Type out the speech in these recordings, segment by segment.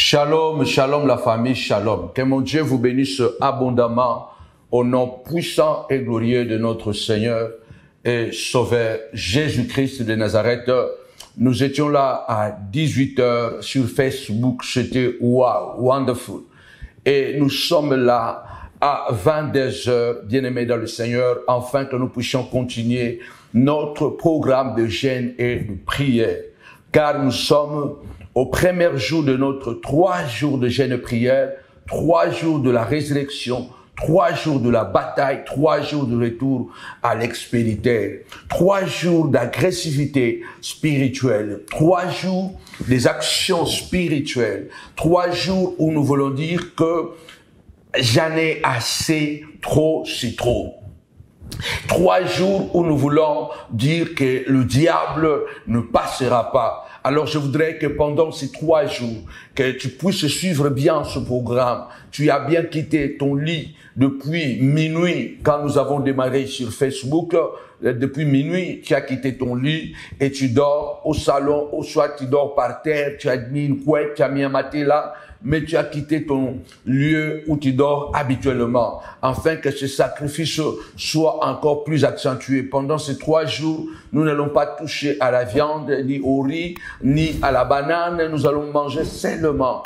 Shalom, shalom la famille, shalom. Que mon Dieu vous bénisse abondamment au nom puissant et glorieux de notre Seigneur et Sauveur Jésus-Christ de Nazareth. Nous étions là à 18 h sur Facebook, c'était wow, wonderful. Et nous sommes là à 22 h, bien-aimés dans le Seigneur, afin que nous puissions continuer notre programme de jeûne et de prière. Car nous sommes au premier jour de notre 3 jours de jeûne et prière, 3 jours de la résurrection, 3 jours de la bataille, 3 jours de retour à l'expéditeur, 3 jours d'agressivité spirituelle, 3 jours des actions spirituelles, 3 jours où nous voulons dire que j'en ai assez, trop, c'est trop. 3 jours où nous voulons dire que le diable ne passera pas. Alors je voudrais que pendant ces 3 jours, que tu puisses suivre bien ce programme. Tu as bien quitté ton lit depuis minuit, quand nous avons démarré sur Facebook. Depuis minuit, tu as quitté ton lit et tu dors au salon, ou soit tu dors par terre, tu as mis une couette, tu as mis un matelas, mais tu as quitté ton lieu où tu dors habituellement, afin que ce sacrifice soit encore plus accentué. Pendant ces 3 jours, nous n'allons pas toucher à la viande, ni au riz, ni à la banane. Nous allons manger seulement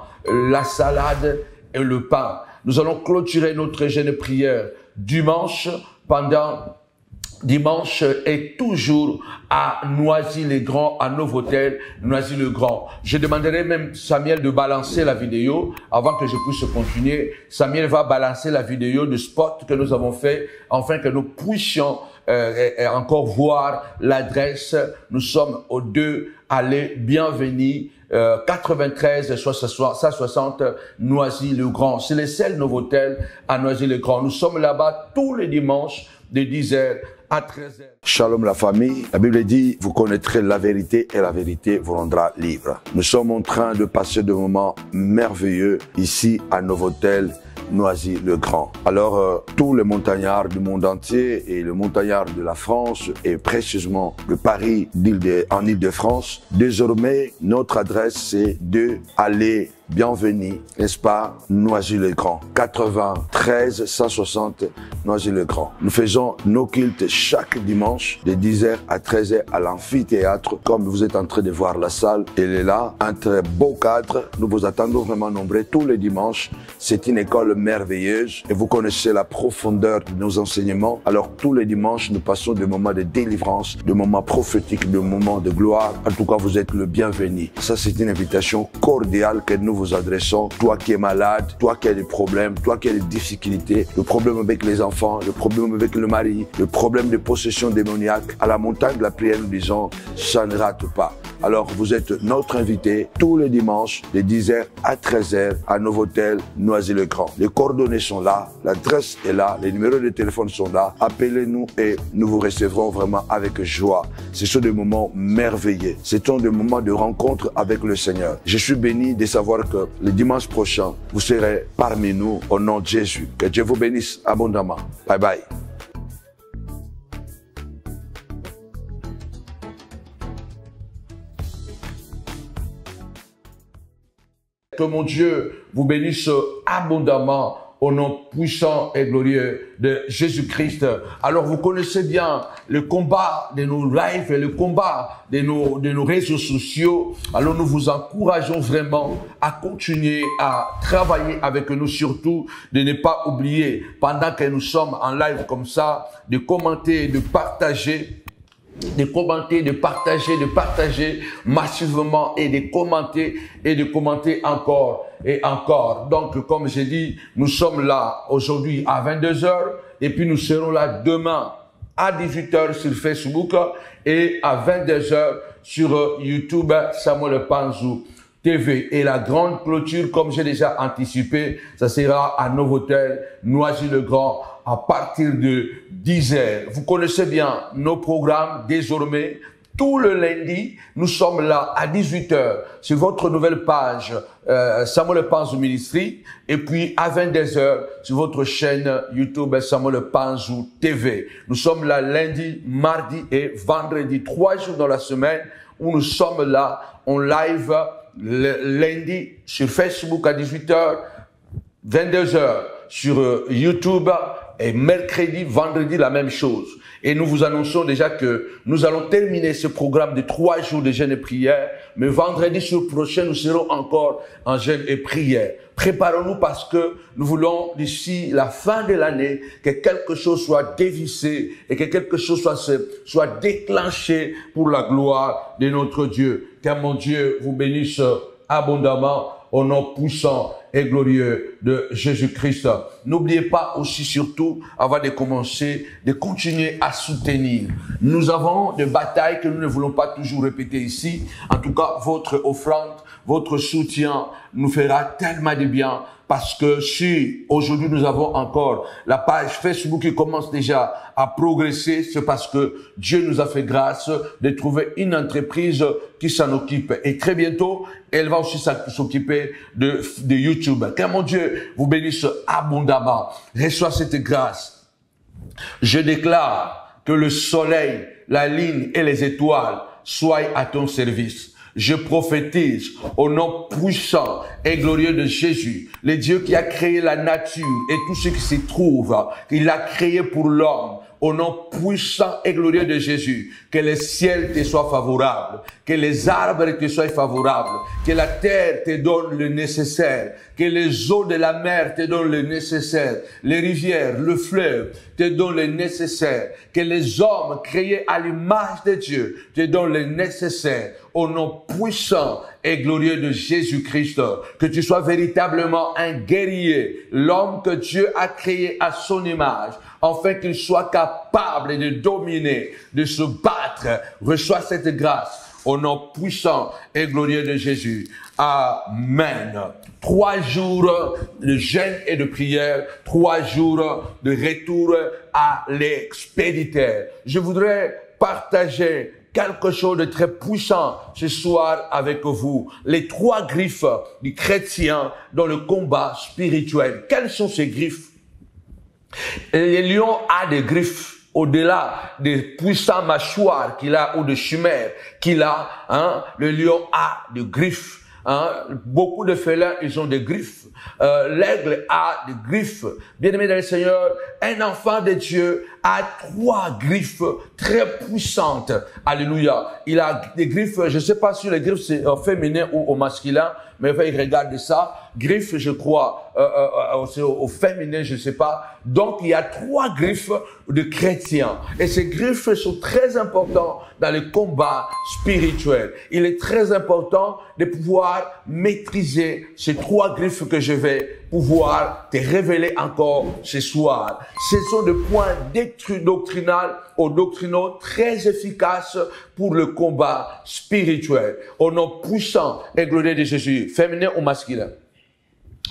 la salade et le pain. Nous allons clôturer notre jeûne de prière dimanche, pendant dimanche, est toujours à Noisy-le-Grand, à Novotel Noisy-le-Grand. Je demanderai même Samuel de balancer la vidéo avant que je puisse continuer. Samuel va balancer la vidéo de spot que nous avons fait afin que nous puissions encore voir l'adresse. Nous sommes aux 2 allées Bienvenue 93 160 Noisy-le-Grand. C'est le seul Novotel à Noisy-le-Grand. Nous sommes là-bas tous les dimanches de 10 h à 13 h. Shalom la famille, la Bible dit, vous connaîtrez la vérité et la vérité vous rendra libre. Nous sommes en train de passer de moments merveilleux ici à Novotel Noisy-le-Grand. Alors, tous les montagnards du monde entier et les montagnards de la France et précisément de Paris en Île-de-France, désormais, notre adresse, c'est 2 allées Bienvenue, n'est-ce pas, Noisy-le-Grand, 93 160 Noisy-le-Grand. Nous faisons nos cultes chaque dimanche de 10 h à 13 h à l'amphithéâtre. Comme vous êtes en train de voir la salle, elle est là, un très beau cadre. Nous vous attendons vraiment nombreux tous les dimanches. C'est une école merveilleuse et vous connaissez la profondeur de nos enseignements. Alors tous les dimanches, nous passons des moments de délivrance, des moments prophétiques, des moments de gloire. En tout cas, vous êtes le bienvenu. Ça, c'est une invitation cordiale que nous vous adressons, toi qui es malade, toi qui as des problèmes, toi qui as des difficultés, le problème avec les enfants, le problème avec le mari, le problème de possession démoniaque. À la montagne de la prière, nous disons, ça ne rate pas. Alors, vous êtes notre invité tous les dimanches, de 10 h à 13 h à Novotel Noisy-le-Grand. Les coordonnées sont là, l'adresse est là, les numéros de téléphone sont là. Appelez-nous et nous vous recevrons vraiment avec joie. Ce sont des moments merveilleux. Ce sont des moments de rencontre avec le Seigneur. Je suis béni de savoir que le dimanche prochain, vous serez parmi nous au nom de Jésus. Que Dieu vous bénisse abondamment. Bye bye. Que mon Dieu vous bénisse abondamment au nom puissant et glorieux de Jésus-Christ. Alors vous connaissez bien le combat de nos lives et le combat de nos réseaux sociaux. Alors nous vous encourageons vraiment à continuer à travailler avec nous, surtout de ne pas oublier, pendant que nous sommes en live comme ça, de commenter, de partager. De commenter, de partager massivement et de commenter encore et encore. Donc, comme j'ai dit, nous sommes là aujourd'hui à 22 h et puis nous serons là demain à 18 h sur Facebook et à 22 h sur YouTube Samuel Panzu TV. Et la grande clôture, comme j'ai déjà anticipé, ça sera à Novotel Noisy-le-Grand à partir de 10 h. Vous connaissez bien nos programmes désormais. Tout le lundi, nous sommes là à 18 h sur votre nouvelle page Samuel Panzu Ministry et puis à 22 h sur votre chaîne YouTube Samuel Panzu TV. Nous sommes là lundi, mardi et vendredi, 3 jours dans la semaine où nous sommes là en live lundi sur Facebook à 18h, 22h sur YouTube et mercredi, vendredi la même chose. Et nous vous annonçons déjà que nous allons terminer ce programme de 3 jours de jeûne et prière, mais vendredi sur le prochain, nous serons encore en jeûne et prière. Préparons-nous parce que nous voulons d'ici la fin de l'année que quelque chose soit dévissé et que quelque chose soit déclenché pour la gloire de notre Dieu. Car mon Dieu vous bénisse abondamment au nom puissant et glorieux de Jésus-Christ. N'oubliez pas aussi surtout, avant de commencer, de continuer à soutenir. Nous avons des batailles que nous ne voulons pas toujours répéter ici. En tout cas, votre offrande, votre soutien nous fera tellement de bien. Parce que si aujourd'hui nous avons encore la page Facebook qui commence déjà à progresser, c'est parce que Dieu nous a fait grâce de trouver une entreprise qui s'en occupe. Et très bientôt, elle va aussi s'occuper de YouTube. Car mon Dieu vous bénisse abondamment. Reçois cette grâce. Je déclare que le soleil, la lune et les étoiles soient à ton service. Je prophétise au nom puissant et glorieux de Jésus, le Dieu qui a créé la nature et tout ce qui s'y trouve, il l'a créé pour l'homme. Au nom puissant et glorieux de Jésus, que le ciel te soit favorable, que les arbres te soient favorables, que la terre te donne le nécessaire, que les eaux de la mer te donnent le nécessaire, les rivières, le fleuve te donnent le nécessaire, que les hommes créés à l'image de Dieu te donnent le nécessaire, au nom puissant et glorieux de Jésus-Christ, que tu sois véritablement un guerrier, l'homme que Dieu a créé à son image, afin qu'il soit capable de dominer, de se battre. Reçois cette grâce au nom puissant et glorieux de Jésus. Amen. 3 jours de jeûne et de prière, 3 jours de retour à l'expéditeur. Je voudrais partager quelque chose de très puissant ce soir avec vous. Les 3 griffes du chrétien dans le combat spirituel. Quelles sont ces griffes? Les lions ont des griffes au-delà des puissants mâchoires qu'il a ou des chimères qu'il a. Hein, le lion a des griffes. Hein, beaucoup de félins, ils ont des griffes. L'aigle a des griffes. Bien-aimé dans le Seigneur, un enfant de Dieu a 3 griffes très puissantes. Alléluia. Il a des griffes, je ne sais pas si les griffes c'est féminin ou au masculin, mais enfin, il regarde ça. Griffes, je crois, c'est au féminin, je ne sais pas. Donc, il y a 3 griffes de chrétiens. Et ces griffes sont très importantes dans le combat spirituel. Il est très important de pouvoir maîtriser ces 3 griffes que je vais pouvoir te révéler encore ce soir. Ce sont des points doctrinaux ou doctrinaux très efficaces pour le combat spirituel. Au nom puissant et glorieux de Jésus, féminin ou masculin?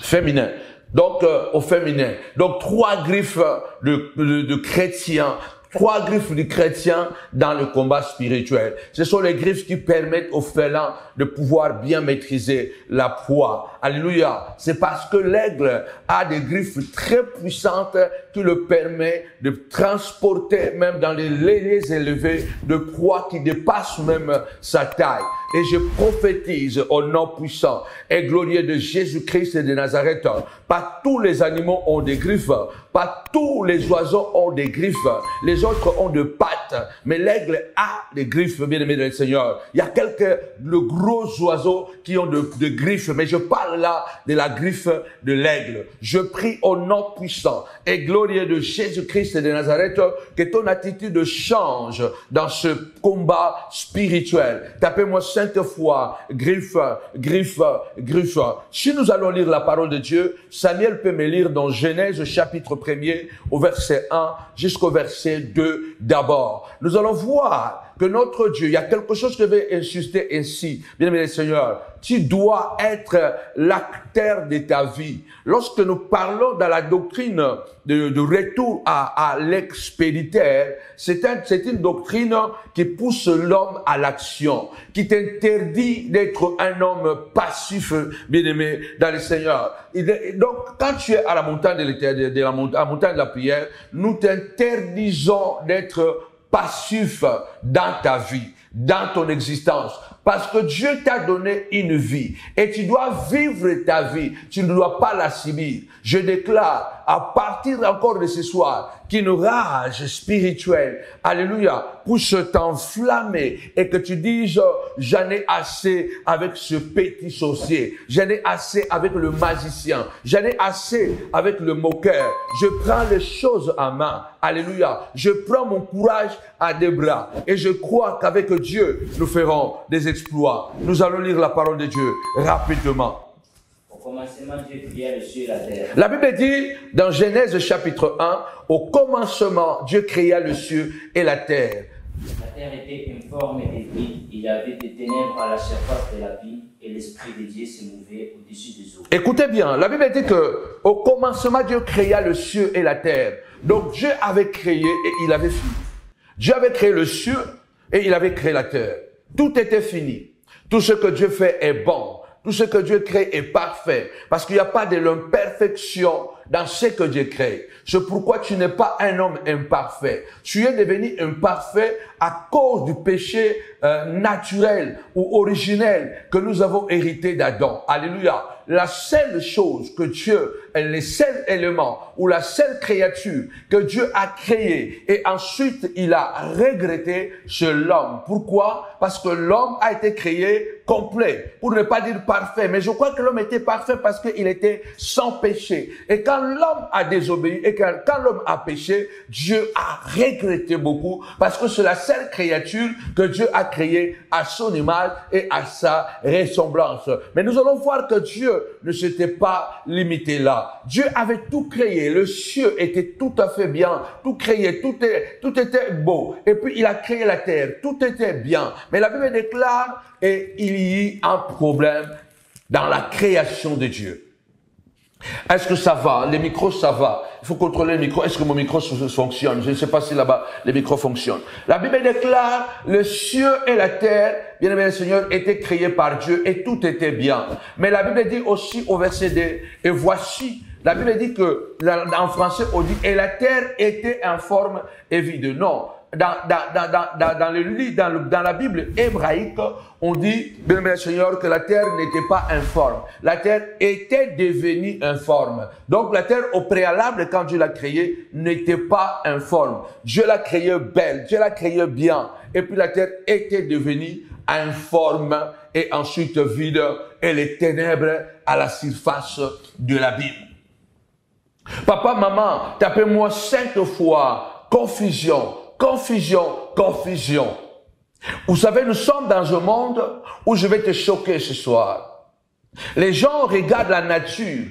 Féminin. Donc, au féminin. Donc, 3 griffes de chrétiens. 3 griffes du chrétien dans le combat spirituel. Ce sont les griffes qui permettent aux félins de pouvoir bien maîtriser la proie. Alléluia. C'est parce que l'aigle a des griffes très puissantes qui le permet de transporter même dans les lieux élevés de proies qui dépassent même sa taille. Et je prophétise au nom puissant et glorieux de Jésus-Christ et de Nazareth. Pas tous les animaux ont des griffes. Pas tous les oiseaux ont des griffes. Les autres ont des pattes. Mais l'aigle a des griffes, bien-aimé du Seigneur. Il y a quelques gros oiseaux qui ont des griffes. Mais je parle là de la griffe de l'aigle. Je prie au nom puissant et glorieux de Jésus-Christ et de Nazareth que ton attitude change dans ce combat spirituel. Tapez-moi 5 fois, griffe, griffe, griffe. Si nous allons lire la parole de Dieu, Samuel peut me lire dans Genèse chapitre 1er au verset 1 jusqu'au verset 2 d'abord. Nous allons voir que notre Dieu, il y a quelque chose que je vais insister ainsi, bien-aimé Seigneur, tu dois être l'acteur de ta vie. Lorsque nous parlons dans la doctrine de retour à l'expéditeur, c'est une doctrine qui pousse l'homme à l'action, qui t'interdit d'être un homme passif, bien-aimé, dans le Seigneur. Et donc, quand tu es à la montagne de la prière, nous t'interdisons d'être passif dans ta vie, dans ton existence. Parce que Dieu t'a donné une vie et tu dois vivre ta vie, tu ne dois pas la subir. Je déclare à partir encore de ce soir qu'une rage spirituelle, alléluia, puisse t'enflammer et que tu dises j'en ai assez avec ce petit sorcier, j'en ai assez avec le magicien, j'en ai assez avec le moqueur, je prends les choses en main, alléluia, je prends mon courage à deux bras et je crois qu'avec Dieu nous ferons des exploits. Nous allons lire la parole de Dieu rapidement. Au commencement, Dieu créa le ciel et la terre. La Bible dit dans Genèse chapitre 1, au commencement, Dieu créa le ciel et la terre. La terre était informe et vide, il y avait des ténèbres à la surface de la vie et l'Esprit de Dieu se mouvait au-dessus des eaux. Écoutez bien, la Bible dit que au commencement, Dieu créa le ciel et la terre. Donc Dieu avait créé et il avait fini. Dieu avait créé le ciel et il avait créé la terre. Tout était fini. Tout ce que Dieu fait est bon. Tout ce que Dieu crée est parfait. Parce qu'il n'y a pas de l'imperfection dans ce que Dieu crée. C'est pourquoi tu n'es pas un homme imparfait. Tu es devenu imparfait à cause du péché naturel ou originel que nous avons hérité d'Adam. Alléluia. La seule chose que Dieu, le seul élément ou la seule créature que Dieu a créée et ensuite il a regretté, c'est l'homme. Pourquoi? Parce que l'homme a été créé complet, pour ne pas dire parfait. Mais je crois que l'homme était parfait parce qu'il était sans péché. Et quand l'homme a désobéi et quand l'homme a péché, Dieu a regretté beaucoup parce que c'est la seule créature que Dieu a créée à son image et à sa ressemblance. Mais nous allons voir que Dieu ne s'était pas limité là. Dieu avait tout créé. Le ciel était tout à fait bien. Tout créé. Tout était beau. Et puis, il a créé la terre. Tout était bien. Mais la Bible déclare et il y a un problème dans la création de Dieu. Est-ce que ça va? Les micros, ça va? Il faut contrôler le micro. Est-ce que mon micro fonctionne? Je ne sais pas si là-bas, les micros fonctionnent. La Bible déclare, le ciel et la terre, bien-aimé le Seigneur, étaient créés par Dieu et tout était bien. Mais la Bible dit aussi au verset 2, et voici, la Bible dit que, en français, on dit, et la terre était informe et vide. Non. Dans la Bible hébraïque, on dit, bien le Seigneur, que la terre n'était pas informe. La terre était devenue informe. Donc la terre, au préalable, quand Dieu l'a créée, n'était pas informe. Dieu l'a créée belle, Dieu l'a créée bien. Et puis la terre était devenue informe et ensuite vide et les ténèbres à la surface de l'abîme. Papa, maman, tapez-moi 5 fois confusion. Confusion, confusion. Vous savez, nous sommes dans un monde où je vais te choquer ce soir. Les gens regardent la nature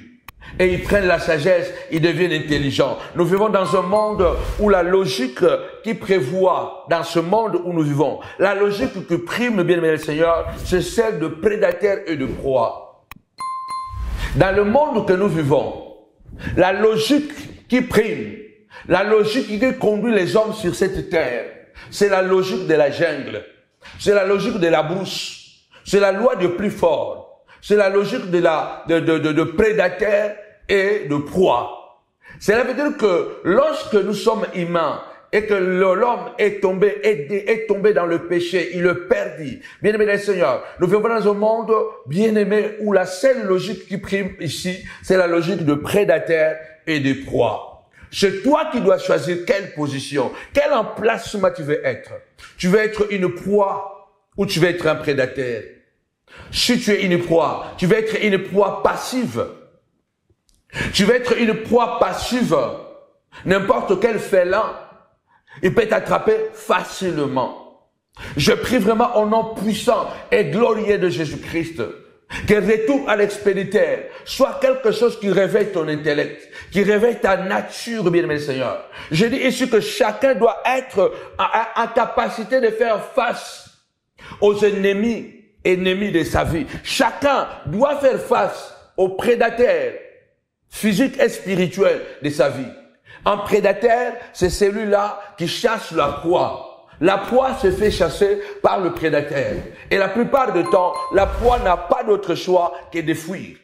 et ils prennent la sagesse, ils deviennent intelligents. Nous vivons dans un monde où la logique qui prévoit, dans ce monde où nous vivons, la logique qui prime, bien-aimé le Seigneur, c'est celle de prédateurs et de proies. Dans le monde que nous vivons, la logique qui prime, la logique qui conduit les hommes sur cette terre, c'est la logique de la jungle, c'est la logique de la brousse, c'est la loi du plus fort, c'est la logique de prédateurs et de proie. Cela veut dire que lorsque nous sommes humains, et que l'homme est tombé dans le péché, il le perdit. Bien-aimé le Seigneur, nous vivons dans un monde, bien-aimé, où la seule logique qui prime ici, c'est la logique de prédateurs et de proie. C'est toi qui dois choisir quelle position, quel emplacement tu veux être. Tu veux être une proie ou tu veux être un prédateur. Si tu es une proie, tu veux être une proie passive. Tu veux être une proie passive. N'importe quel félin, il peut t'attraper facilement. Je prie vraiment au nom puissant et glorieux de Jésus-Christ. Que retour à l'expéditeur soit quelque chose qui réveille ton intellect, qui réveille ta nature, bien-aimé Seigneur. Je dis ici que chacun doit être en capacité de faire face aux ennemis de sa vie. Chacun doit faire face aux prédateurs physiques et spirituels de sa vie. Un prédateur, c'est celui-là qui chasse la proie. La proie se fait chasser par le prédateur. Et la plupart du temps, la proie n'a pas d'autre choix que de fuir.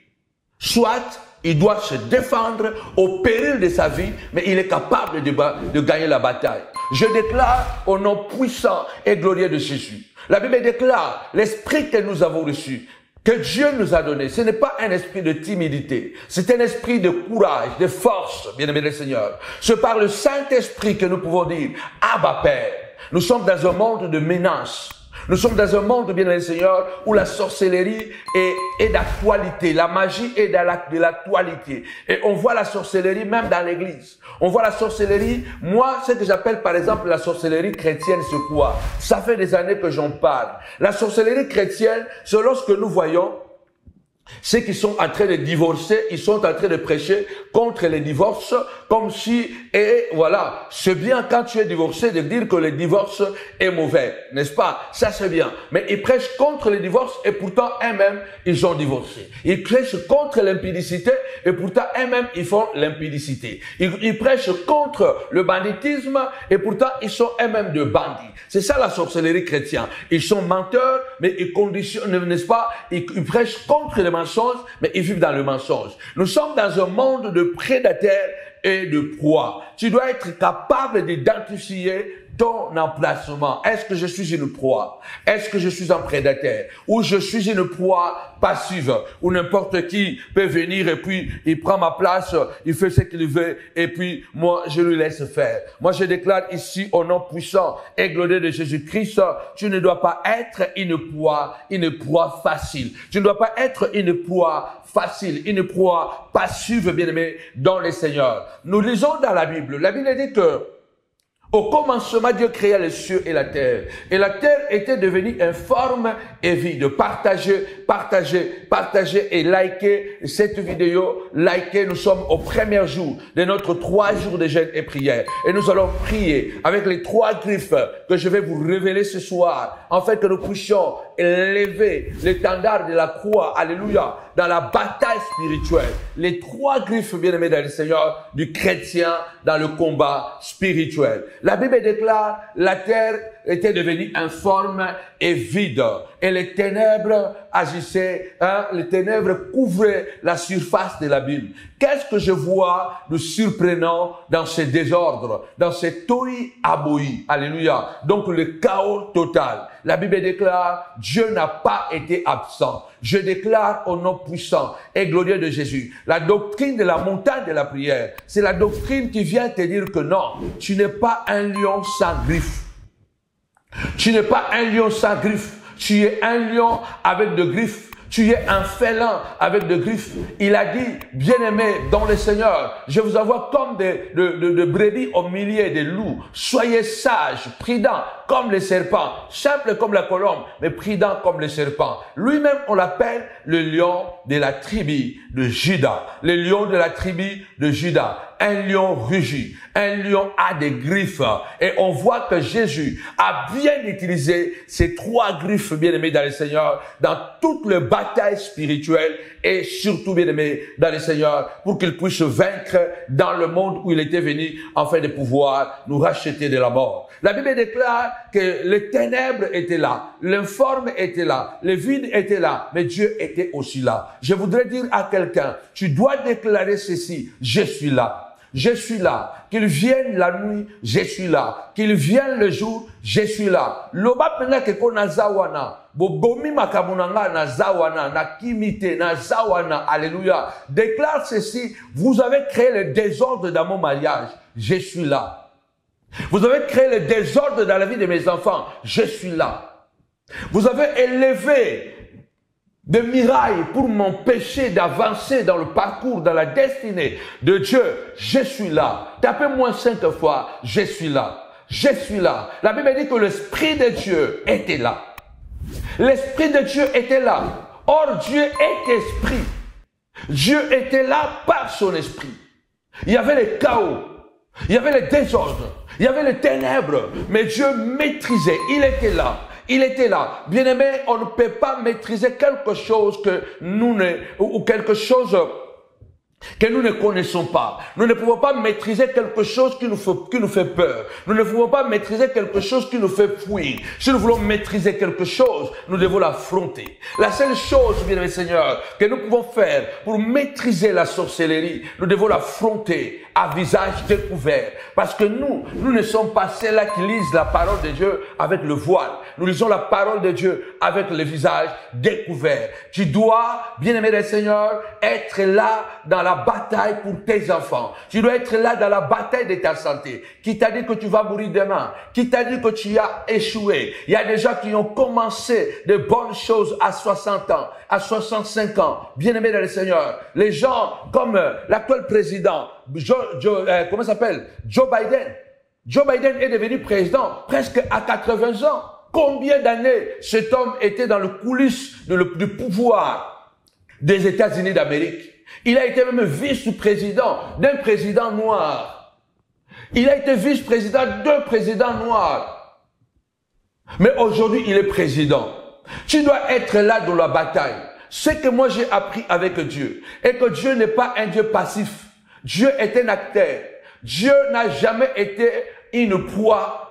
Soit il doit se défendre au péril de sa vie, mais il est capable de gagner la bataille. Je déclare au nom puissant et glorieux de Jésus. La Bible déclare l'esprit que nous avons reçu, que Dieu nous a donné. Ce n'est pas un esprit de timidité, c'est un esprit de courage, de force, bien-aimé le Seigneur. C'est par le Saint-Esprit que nous pouvons dire « Abba Père ». Nous sommes dans un monde de menaces. Nous sommes dans un monde, bien le Seigneur, où la sorcellerie est d'actualité. La magie est de l'actualité. Et on voit la sorcellerie même dans l'église. On voit la sorcellerie. Moi, ce que j'appelle par exemple la sorcellerie chrétienne, c'est quoi? Ça fait des années que j'en parle. La sorcellerie chrétienne, c'est lorsque nous voyons ceux qui sont en train de divorcer, ils sont en train de prêcher contre les divorces, comme si, et voilà, c'est bien quand tu es divorcé de dire que le divorce est mauvais, n'est-ce pas? Ça c'est bien, mais ils prêchent contre le divorce et pourtant eux-mêmes, ils ont divorcé. Ils prêchent contre l'impudicité et pourtant eux-mêmes, ils font l'impudicité. Ils prêchent contre le banditisme et pourtant, ils sont eux-mêmes de bandits. C'est ça la sorcellerie chrétienne. Ils sont menteurs, mais ils conditionnent, n'est-ce pas? Ils prêchent contre les mensonges, mais ils vivent dans le mensonge. Nous sommes dans un monde de prédateurs et de proies. Tu dois être capable d'identifier ton emplacement. Est-ce que je suis une proie? Est-ce que je suis un prédateur? Ou je suis une proie passive? Ou n'importe qui peut venir et puis il prend ma place, il fait ce qu'il veut et puis moi je lui laisse faire. Moi je déclare ici au nom puissant et glorieux de Jésus-Christ, tu ne dois pas être une proie facile. Tu ne dois pas être une proie facile, une proie passive, bien-aimé, dans le Seigneur. Nous lisons dans la Bible dit que au commencement, Dieu créa les cieux et la terre était devenue informe et vide. Partagez, partagez, partagez et likez cette vidéo, likez. Nous sommes au premier jour de notre 3 jours de jeûne et prière et nous allons prier avec les 3 griffes que je vais vous révéler ce soir, en fait que nous puissions lever l'étendard de la croix, alléluia, dans la bataille spirituelle. Les 3 griffes, bien-aimés dans le Seigneur, du chrétien dans le combat spirituel. La Bible déclare, la terre était devenue informe et vide, et les ténèbres agissaient, hein, les ténèbres couvraient la surface de l'abîme. Qu'est-ce que je vois de surprenant dans ce désordre, dans ce tohu abohi, alléluia, donc le chaos total. La Bible déclare, Dieu n'a pas été absent. Je déclare au nom puissant et glorieux de Jésus, la doctrine de la montagne de la prière, c'est la doctrine qui vient te dire que non, tu n'es pas un lion sans griffes. Tu n'es pas un lion sans griffes. Tu es un lion avec des griffes. Tu es un félin avec des griffes. Il a dit, bien-aimés dans le Seigneur, je vous envoie comme des brebis au milieu des loups. Soyez sages, prudents comme les serpents, simples comme la colombe, mais prudents comme les serpents. Lui-même, on l'appelle le lion de la tribu de Juda. Le lion de la tribu de Juda. Un lion rugit, un lion a des griffes. Et on voit que Jésus a bien utilisé ces 3 griffes, bien-aimés dans le Seigneur, dans toute la bataille spirituelle et surtout, bien-aimés dans le Seigneur, pour qu'il puisse vaincre dans le monde où il était venu, afin de pouvoir nous racheter de la mort. La Bible déclare que les ténèbres étaient là, l'informe était là, le vide était là, mais Dieu était aussi là. Je voudrais dire à quelqu'un, tu dois déclarer ceci, je suis là. Je suis là. Qu'il vienne la nuit, je suis là. Qu'il vienne le jour, je suis là. Loba pena keko na zawana. Bobomi makabunanga na zawana. Na kimite na zawana. Alléluia. Déclare ceci. Vous avez créé le désordre dans mon mariage. Je suis là. Vous avez créé le désordre dans la vie de mes enfants. Je suis là. Vous avez élevé de mirailles pour m'empêcher d'avancer dans le parcours, dans la destinée de Dieu. Je suis là. Tapez-moi 5 fois, je suis là. Je suis là. La Bible dit que l'Esprit de Dieu était là. L'Esprit de Dieu était là. Or, Dieu est esprit. Dieu était là par son esprit. Il y avait le chaos. Il y avait le désordre. Il y avait les ténèbres. Mais Dieu maîtrisait. Il était là. Il était là. Bien-aimé, on ne peut pas maîtriser quelque chose que nous ne, ou quelque chose que nous ne connaissons pas. Nous ne pouvons pas maîtriser quelque chose qui nous fait peur. Nous ne pouvons pas maîtriser quelque chose qui nous fait fuir. Si nous voulons maîtriser quelque chose, nous devons l'affronter. La seule chose, bien-aimé Seigneur, que nous pouvons faire pour maîtriser la sorcellerie, nous devons l'affronter à visage découvert. Parce que nous ne sommes pas ceux-là qui lisent la parole de Dieu avec le voile. Nous lisons la parole de Dieu avec le visage découvert. Tu dois, bien-aimé le Seigneur, être là dans la bataille pour tes enfants. Tu dois être là dans la bataille de ta santé. Qui t'a dit que tu vas mourir demain? Qui t'a dit que tu as échoué? Il y a des gens qui ont commencé de bonnes choses à 60 ans, à 65 ans. Bien-aimé dans le Seigneur, les gens comme l'actuel président, comment s'appelle? Joe Biden. Joe Biden est devenu président presque à 80 ans. Combien d'années cet homme était dans le coulisses du pouvoir des États-Unis d'Amérique? Il a été même vice-président d'un président noir. Il a été vice-président d'un président noir. Mais aujourd'hui, il est président. Tu dois être là dans la bataille. Ce que moi j'ai appris avec Dieu est que Dieu n'est pas un Dieu passif. Dieu est un acteur. Dieu n'a jamais été une proie.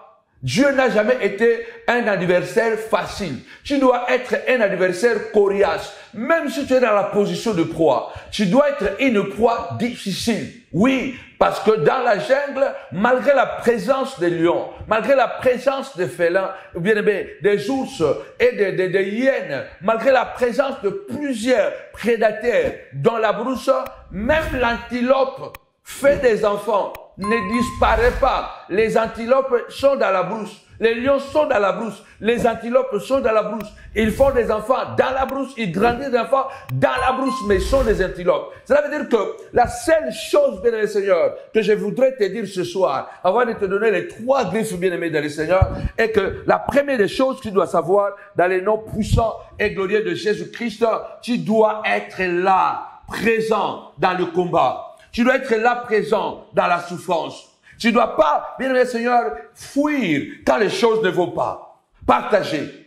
Dieu n'a jamais été un adversaire facile. Tu dois être un adversaire coriace. Même si tu es dans la position de proie, tu dois être une proie difficile. Oui, parce que dans la jungle, malgré la présence des lions, malgré la présence des félins, des ours et des hyènes, malgré la présence de plusieurs prédateurs dans la brousse, même l'antilope fait des enfants. Ne disparaît pas. Les antilopes sont dans la brousse. Les lions sont dans la brousse. Les antilopes sont dans la brousse. Ils font des enfants dans la brousse. Ils grandissent des enfants dans la brousse, mais ils sont des antilopes. Cela veut dire que la seule chose, bien-aimé Seigneur, que je voudrais te dire ce soir, avant de te donner les trois griffes, bien-aimé dans le Seigneur, est que la première des choses que tu dois savoir, dans les noms puissants et glorieux de Jésus-Christ, tu dois être là, présent dans le combat. Tu dois être là présent dans la souffrance. Tu ne dois pas, bien-aimé Seigneur, fuir quand les choses ne vont pas. Partager.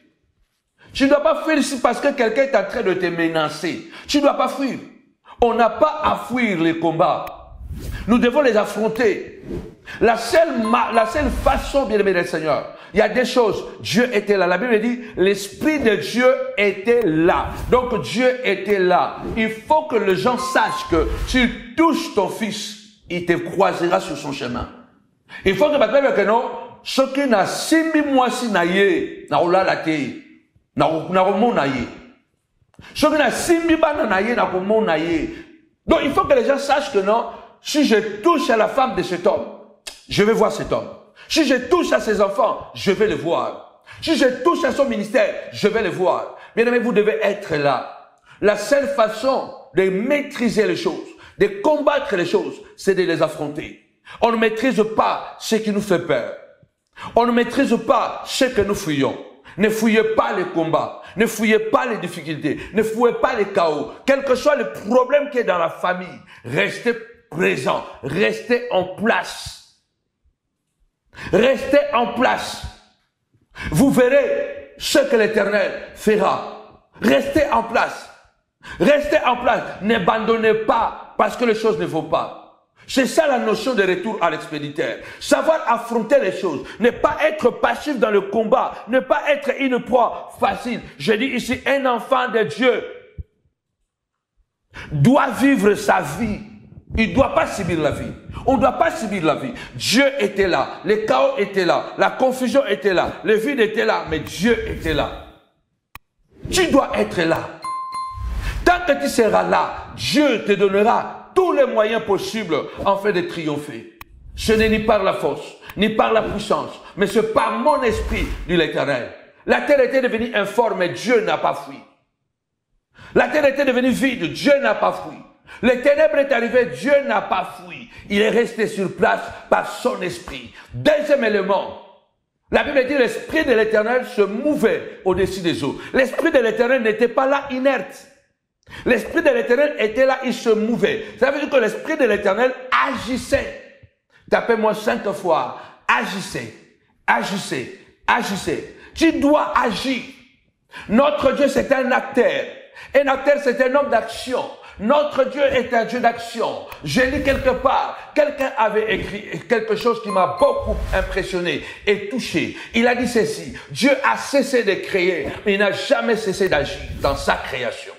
Tu ne dois pas fuir parce que quelqu'un est en train de te menacer. Tu ne dois pas fuir. On n'a pas à fuir les combats. Nous devons les affronter. La seule façon, bien-aimé Seigneur, il y a des choses. Dieu était là. La Bible dit, l'Esprit de Dieu était là. Donc Dieu était là. Il faut que les gens sachent que tu touches ton fils, il te croisera sur son chemin. Il faut que maintenant, ce qui n'a 6 mois si naïe, n'a oula la tei, n'a romon naïe. Ce qui n'a 6 mois na naïe, n'a romon naïe. Donc il faut que les gens sachent que non, si je touche à la femme de cet homme, je vais voir cet homme. Si je touche à ses enfants, je vais le voir. Si je touche à son ministère, je vais le voir. Bien-aimés, vous devez être là. La seule façon de maîtriser les choses, de combattre les choses, c'est de les affronter. On ne maîtrise pas ce qui nous fait peur. On ne maîtrise pas ce que nous fuyons. Ne fuyez pas les combats. Ne fuyez pas les difficultés. Ne fuyez pas les chaos. Quel que soit le problème qui est dans la famille, restez présent. Restez en place. Restez en place. Vous verrez ce que l'Éternel fera. Restez en place. Restez en place. N'abandonnez pas parce que les choses ne vont pas. C'est ça la notion de retour à l'expéditeur. Savoir affronter les choses. Ne pas être passif dans le combat. Ne pas être une proie facile. Je dis ici, un enfant de Dieu doit vivre sa vie. Il ne doit pas subir la vie. On ne doit pas subir la vie. Dieu était là. Le chaos était là. La confusion était là. Le vide était là. Mais Dieu était là. Tu dois être là. Tant que tu seras là, Dieu te donnera tous les moyens possibles en fait de triompher. Ce n'est ni par la force, ni par la puissance, mais c'est par mon esprit, dit l'Éternel. La terre était devenue informe, mais Dieu n'a pas fui. La terre était devenue vide, Dieu n'a pas fui. Le ténèbre est arrivé, Dieu n'a pas fui. Il est resté sur place par son esprit. Deuxième élément, la Bible dit l'esprit de l'Éternel se mouvait au-dessus des eaux. L'esprit de l'Éternel n'était pas là inerte. L'esprit de l'Éternel était là, il se mouvait. Ça veut dire que l'esprit de l'Éternel agissait. Tapez-moi 5 fois. Agissez, agissez, agissez. Tu dois agir. Notre Dieu, c'est un acteur. Un acteur, c'est un homme d'action. Notre Dieu est un Dieu d'action. J'ai lu quelque part, quelqu'un avait écrit quelque chose qui m'a beaucoup impressionné et touché. Il a dit ceci: Dieu a cessé de créer, mais il n'a jamais cessé d'agir dans sa création.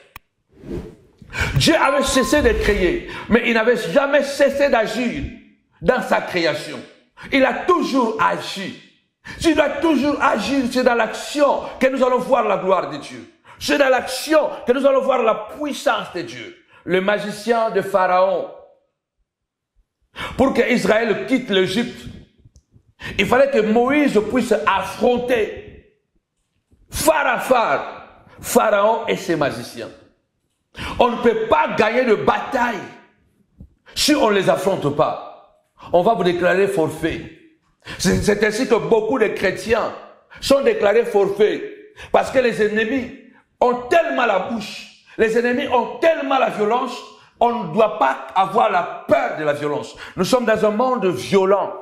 Dieu avait cessé de créer, mais il n'avait jamais cessé d'agir dans sa création. Il a toujours agi. Tu dois toujours agir, c'est dans l'action que nous allons voir la gloire de Dieu. C'est dans l'action que nous allons voir la puissance de Dieu. Le magicien de Pharaon, pour que Israël quitte l'Égypte, il fallait que Moïse puisse affronter phare à phare, Pharaon et ses magiciens. On ne peut pas gagner de bataille si on ne les affronte pas. On va vous déclarer forfait. C'est ainsi que beaucoup de chrétiens sont déclarés forfaits parce que les ennemis ont tellement la bouche, les ennemis ont tellement la violence, on ne doit pas avoir la peur de la violence. Nous sommes dans un monde violent.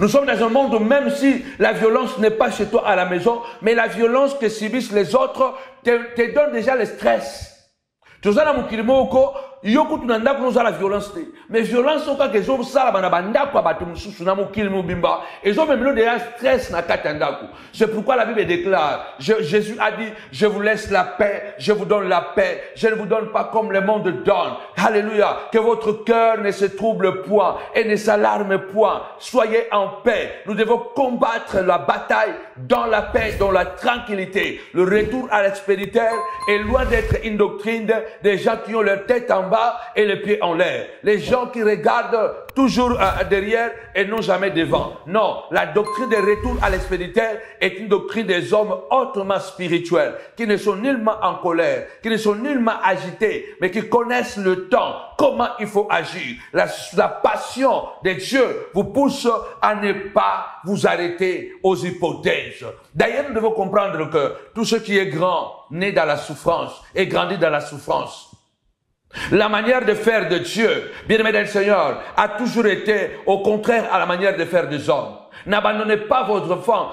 Nous sommes dans un monde où même si la violence n'est pas chez toi à la maison, mais la violence que subissent les autres te donne déjà le stress. Tozana mukilimo uko yoko tunanda kunoza la violence te. Mais violence oka kezo sala bana banda kwa batu mususu na mukilimo bimba. Ezo memelo de stress na katandaku. C'est pourquoi la Bible déclare, Jésus a dit, je vous laisse la paix, je vous donne la paix, je ne vous donne pas comme le monde donne. Alléluia, que votre cœur ne se trouble point et ne s'alarme point. Soyez en paix. Nous devons combattre la bataille dans la paix, dans la tranquillité. Le retour à l'expéditeur est loin d'être une doctrine des gens qui ont leur tête en bas et les pieds en l'air. Les gens qui regardent toujours derrière et non jamais devant. Non, la doctrine de retour à l'expéditeur est une doctrine des hommes hautement spirituels, qui ne sont nullement en colère, qui ne sont nullement agités, mais qui connaissent le temps, comment il faut agir. La passion de Dieu vous pousse à ne pas vous arrêter aux hypothèses. D'ailleurs, nous devons comprendre que tout ce qui est grand naît dans la souffrance et grandit dans la souffrance. La manière de faire de Dieu, bien-aimé dans le Seigneur, a toujours été au contraire à la manière de faire des hommes. N'abandonnez pas vos enfants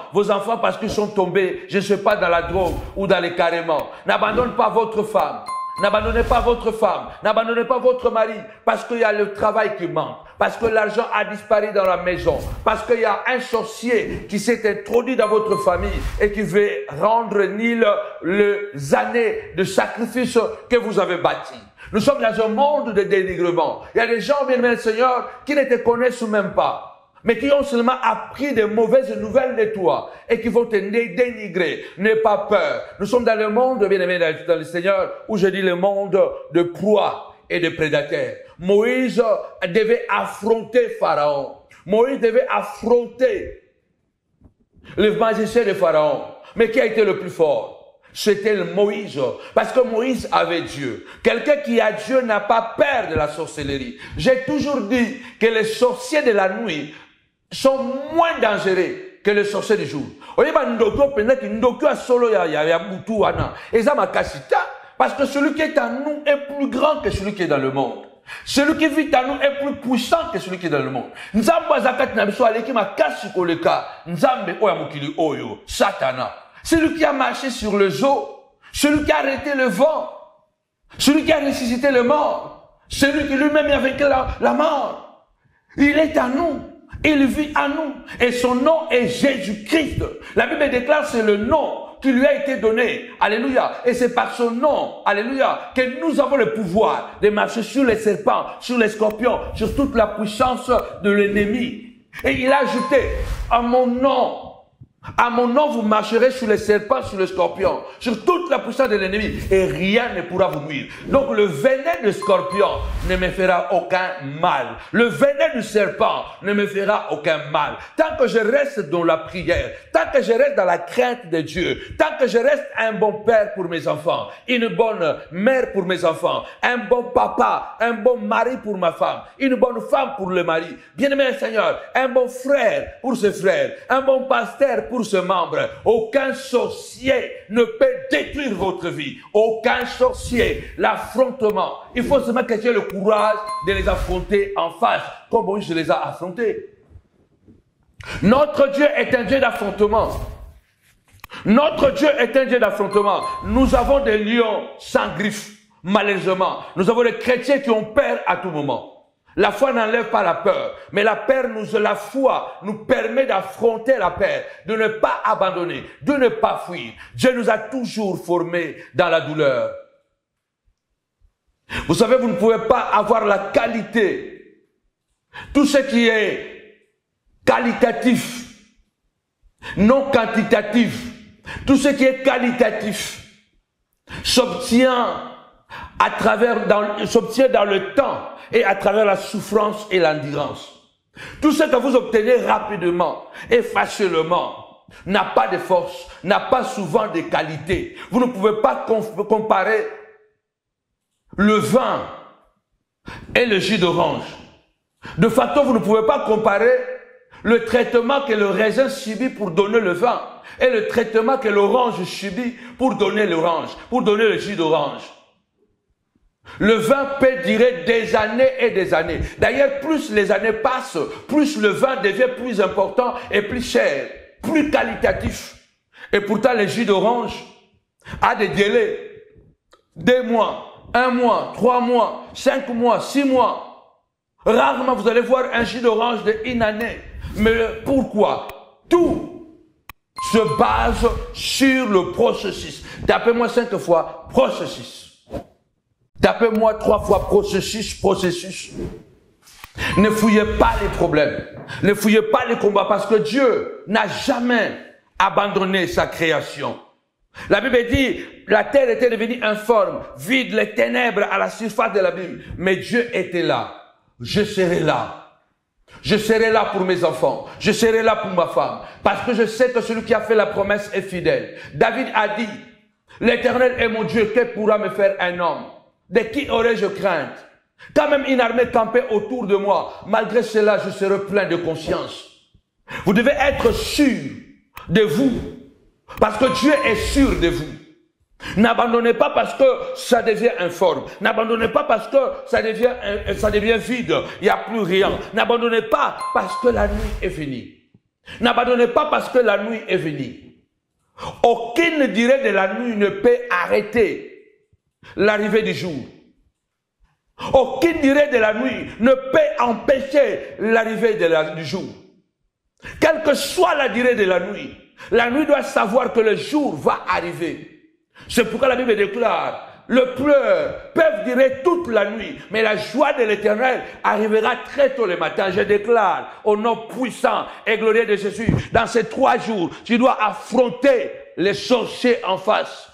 parce qu'ils sont tombés, je ne sais pas, dans la drogue ou dans les carréments. N'abandonnez pas votre femme. N'abandonnez pas votre femme, n'abandonnez pas votre mari, parce qu'il y a le travail qui manque, parce que l'argent a disparu dans la maison, parce qu'il y a un sorcier qui s'est introduit dans votre famille et qui veut rendre nil les années de sacrifice que vous avez bâti. Nous sommes dans un monde de dénigrement. Il y a des gens, bien aimés Seigneur, qui ne te connaissent même pas, mais qui ont seulement appris des mauvaises nouvelles de toi et qui vont te dénigrer. N'aie pas peur. Nous sommes dans le monde, bien aimé dans le Seigneur, où je dis le monde de proie et de prédateurs. Moïse devait affronter Pharaon. Moïse devait affronter le magicien de Pharaon. Mais qui a été le plus fort? C'était Moïse, parce que Moïse avait Dieu. Quelqu'un qui a Dieu n'a pas peur de la sorcellerie. J'ai toujours dit que les sorciers de la nuit sont moins dangereux que les sorciers du jour. Parce que celui qui est en nous est plus grand que celui qui est dans le monde. Celui qui vit en nous est plus puissant que celui qui est dans le monde. Satana. Celui qui a marché sur les eaux, celui qui a arrêté le vent, celui qui a ressuscité le mort, celui qui lui-même a vaincu la mort, il est à nous, il vit à nous, et son nom est Jésus-Christ. La Bible déclare c'est le nom qui lui a été donné, alléluia, et c'est par son nom, alléluia, que nous avons le pouvoir de marcher sur les serpents, sur les scorpions, sur toute la puissance de l'ennemi. Et il a ajouté à mon nom, vous marcherez sur les serpents, sur les scorpions, sur toute la puissance de l'ennemi, et rien ne pourra vous nuire. Donc le venin du scorpion ne me fera aucun mal. Le venin du serpent ne me fera aucun mal. Tant que je reste dans la prière, tant que je reste dans la crainte de Dieu, tant que je reste un bon père pour mes enfants, une bonne mère pour mes enfants, un bon papa, un bon mari pour ma femme, une bonne femme pour le mari, bien-aimé Seigneur, un bon frère pour ses frères, un bon pasteur pour ce membre, aucun sorcier ne peut détruire votre vie. Aucun sorcier. L'affrontement, il faut seulement que tu aies le courage de les affronter en face, comme Moïse les a affrontés. Notre Dieu est un Dieu d'affrontement. Notre Dieu est un Dieu d'affrontement. Nous avons des lions sans griffes. Malheureusement, nous avons les chrétiens qui ont peur à tout moment. La foi n'enlève pas la peur, mais la peur la foi nous permet d'affronter la peur, de ne pas abandonner, de ne pas fuir. Dieu nous a toujours formés dans la douleur. Vous savez, vous ne pouvez pas avoir la qualité. Tout ce qui est qualitatif, non quantitatif, tout ce qui est qualitatif s'obtient s'obtient dans le temps et à travers la souffrance et l'endurance. Tout ce que vous obtenez rapidement et facilement n'a pas de force, n'a pas souvent de qualité. Vous ne pouvez pas comparer le vin et le jus d'orange. De facto, vous ne pouvez pas comparer le traitement que le raisin subit pour donner le vin et le traitement que l'orange subit pour donner l'orange, pour donner le jus d'orange. Le vin peut durer des années et des années. D'ailleurs, plus les années passent, plus le vin devient plus important et plus cher, plus qualitatif. Et pourtant, le jus d'orange a des délais. 2 mois, 1 mois, 3 mois, 5 mois, 6 mois. Rarement, vous allez voir un jus d'orange d'une année. Mais pourquoi? Tout se base sur le processus. Tapez-moi 5 fois processus. Tapez-moi 3 fois processus, processus. Ne fouillez pas les problèmes. Ne fouillez pas les combats parce que Dieu n'a jamais abandonné sa création. La Bible dit, la terre était devenue informe, vide, les ténèbres à la surface de l'abîme. Mais Dieu était là. Je serai là. Je serai là pour mes enfants. Je serai là pour ma femme. Parce que je sais que celui qui a fait la promesse est fidèle. David a dit, l'Éternel est mon Dieu, qui pourra me faire un homme? De qui aurais-je crainte? Quand même une armée campait autour de moi, malgré cela, je serai plein de conscience. Vous devez être sûr de vous, parce que Dieu est sûr de vous. N'abandonnez pas parce que ça devient informe. N'abandonnez pas parce que ça devient vide. Il n'y a plus rien. N'abandonnez pas parce que la nuit est finie. N'abandonnez pas parce que la nuit est finie. Aucune durée de la nuit ne peut arrêter l'arrivée du jour. Aucune durée de la nuit ne peut empêcher l'arrivée du jour. Quelle que soit la durée de la nuit doit savoir que le jour va arriver. C'est pourquoi la Bible déclare, le pleur peut durer toute la nuit, mais la joie de l'Éternel arrivera très tôt le matin. Je déclare, au nom puissant et glorieux de Jésus, dans ces 3 jours, tu dois affronter les sorciers en face.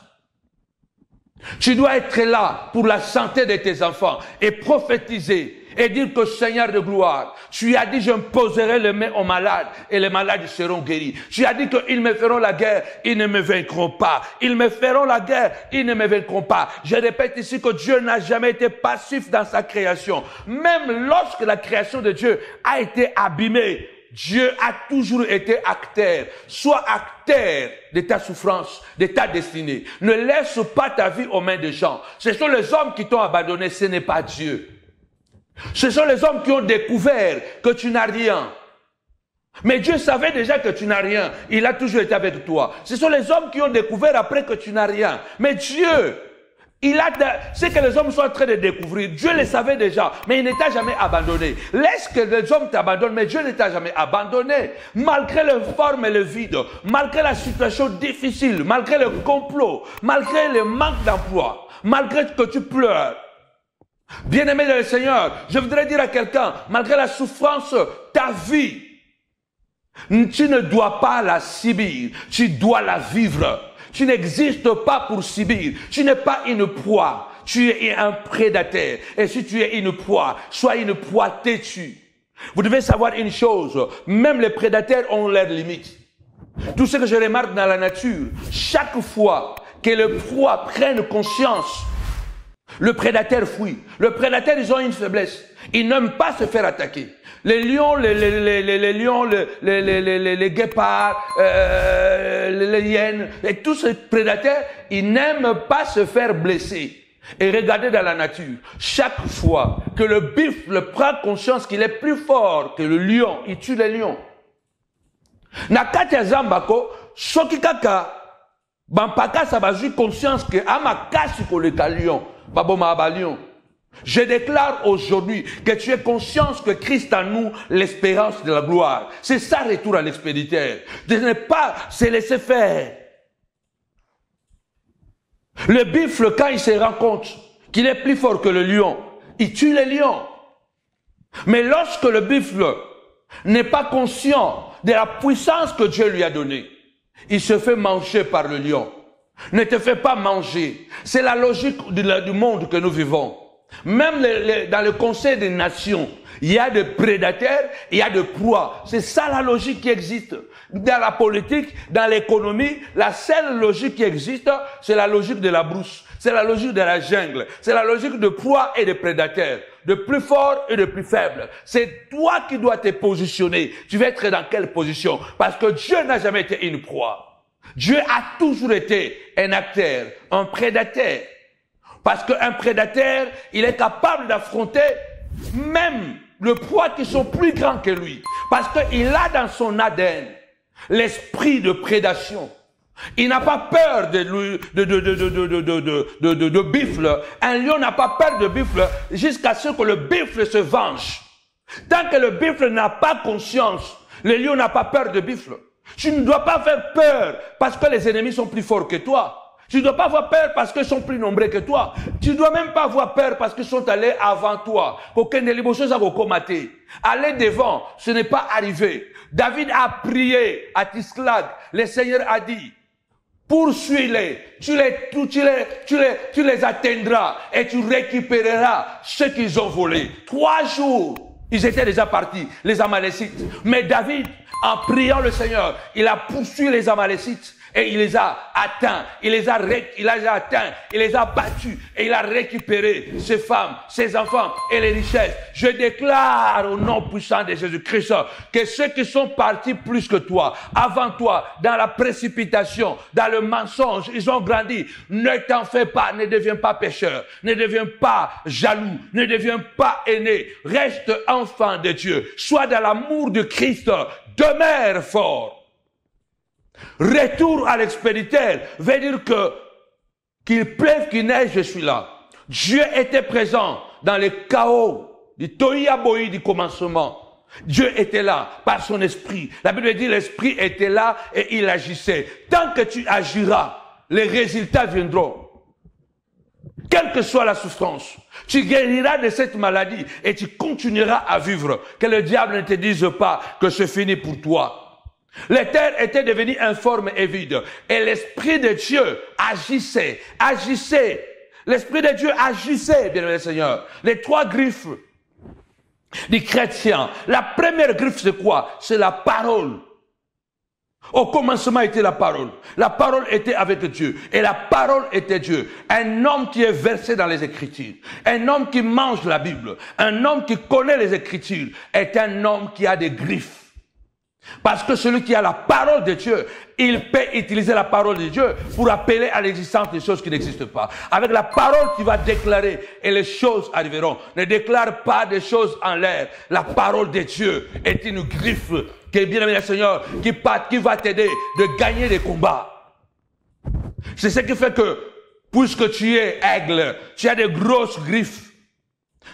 Tu dois être là pour la santé de tes enfants et prophétiser et dire que Seigneur de gloire, tu as dit j'imposerai les mains aux malades et les malades seront guéris. Tu as dit qu'ils me feront la guerre, ils ne me vaincront pas. Ils me feront la guerre, ils ne me vaincront pas. Je répète ici que Dieu n'a jamais été passif dans sa création. Même lorsque la création de Dieu a été abîmée, Dieu a toujours été acteur. Sois acteur de ta souffrance, de ta destinée. Ne laisse pas ta vie aux mains des gens. Ce sont les hommes qui t'ont abandonné, ce n'est pas Dieu. Ce sont les hommes qui ont découvert que tu n'as rien. Mais Dieu savait déjà que tu n'as rien. Il a toujours été avec toi. Ce sont les hommes qui ont découvert après que tu n'as rien. Mais Dieu, c'est que les hommes sont en train de découvrir. Dieu le savait déjà, mais il ne t'a jamais abandonné. Laisse que les hommes t'abandonnent, mais Dieu ne t'a jamais abandonné. Malgré l'informe et le vide, malgré la situation difficile, malgré le complot, malgré le manque d'emploi, malgré que tu pleures. Bien-aimé dans le Seigneur, je voudrais dire à quelqu'un, malgré la souffrance, ta vie, tu ne dois pas la subir, tu dois la vivre. Tu n'existes pas pour subir. Tu n'es pas une proie. Tu es un prédateur. Et si tu es une proie, sois une proie têtue. Vous devez savoir une chose. Même les prédateurs ont leurs limites. Tout ce que je remarque dans la nature, chaque fois que les proies prennent conscience, le prédateur fuit. Le prédateur, ils ont une faiblesse. Ils n'aiment pas se faire attaquer. Les lions, les guépards, les hyènes, et tous ces prédateurs, ils n'aiment pas se faire blesser. Et regardez dans la nature, chaque fois que le buffle prend conscience qu'il est plus fort que le lion, il tue les lions. Nakata Zambako, Sokikaka, Bampaka Sabazu, conscience que Amaka Sikoleka lion. Babo Mahabalion. Je déclare aujourd'hui que tu aies conscience que Christ en nous, l'espérance de la gloire. C'est ça, retour à l'expéditeur. De ne pas se laisser faire. Le buffle, quand il se rend compte qu'il est plus fort que le lion, il tue les lions. Mais lorsque le buffle n'est pas conscient de la puissance que Dieu lui a donnée, il se fait manger par le lion. Ne te fais pas manger. C'est la logique du monde que nous vivons. Même dans le Conseil des Nations, il y a des prédateurs, il y a des proies. C'est ça la logique qui existe. Dans la politique, dans l'économie, la seule logique qui existe, c'est la logique de la brousse, c'est la logique de la jungle, c'est la logique de proies et de prédateurs, de plus fort et de plus faible. C'est toi qui dois te positionner. Tu vas être dans quelle position? Parce que Dieu n'a jamais été une proie. Dieu a toujours été un acteur, un prédateur. Parce qu'un prédateur, il est capable d'affronter même le poids qui sont plus grands que lui. Parce qu'il a dans son ADN l'esprit de prédation. Il n'a pas peur de buffle. Un lion n'a pas peur de buffle jusqu'à ce que le buffle se venge. Tant que le buffle n'a pas conscience, le lion n'a pas peur de buffle. Tu ne dois pas faire peur parce que les ennemis sont plus forts que toi. Tu ne dois pas avoir peur parce qu'ils sont plus nombreux que toi. Tu ne dois même pas avoir peur parce qu'ils sont allés avant toi. Aller devant, ce n'est pas arrivé. David a prié à Tisclag. Le Seigneur a dit, poursuis-les, tu les atteindras et tu récupéreras ce qu'ils ont volé. 3 jours, ils étaient déjà partis, les Amalécites. Mais David, en priant le Seigneur, il a poursuivi les Amalécites. Et il les a atteints, il les a battus, et il a récupéré ses femmes, ses enfants et les richesses. Je déclare au nom puissant de Jésus-Christ que ceux qui sont partis plus que toi, avant toi, dans la précipitation, dans le mensonge, ils ont grandi. Ne t'en fais pas, ne deviens pas pécheur, ne deviens pas jaloux, ne deviens pas aîné. Reste enfant de Dieu, sois dans l'amour de Christ, demeure fort. Retour à l'expéditeur veut dire que qu'il pleuve, qu'il neige, je suis là. Dieu était présent dans le chaos du toïaboï du commencement. Dieu était là par son esprit. La Bible dit l'esprit était là et il agissait. Tant que tu agiras, les résultats viendront. Quelle que soit la souffrance, tu guériras de cette maladie et tu continueras à vivre. Que le diable ne te dise pas que c'est fini pour toi. Les terres étaient devenues informes et vides. Et l'Esprit de Dieu agissait, agissait. L'Esprit de Dieu agissait, bien-aimé Seigneur. Les 3 griffes du chrétien. La première griffe, c'est quoi? C'est la parole. Au commencement était la parole. La parole était avec Dieu. Et la parole était Dieu. Un homme qui est versé dans les Écritures. Un homme qui mange la Bible. Un homme qui connaît les Écritures. Est un homme qui a des griffes. Parce que celui qui a la parole de Dieu, il peut utiliser la parole de Dieu pour appeler à l'existence des choses qui n'existent pas. Avec la parole, tu vas déclarer et les choses arriveront. Ne déclare pas des choses en l'air. La parole de Dieu est une griffe qui est bien aimée, Seigneur, qui va t'aider de gagner des combats. C'est ce qui fait que, puisque tu es aigle, tu as de grosses griffes.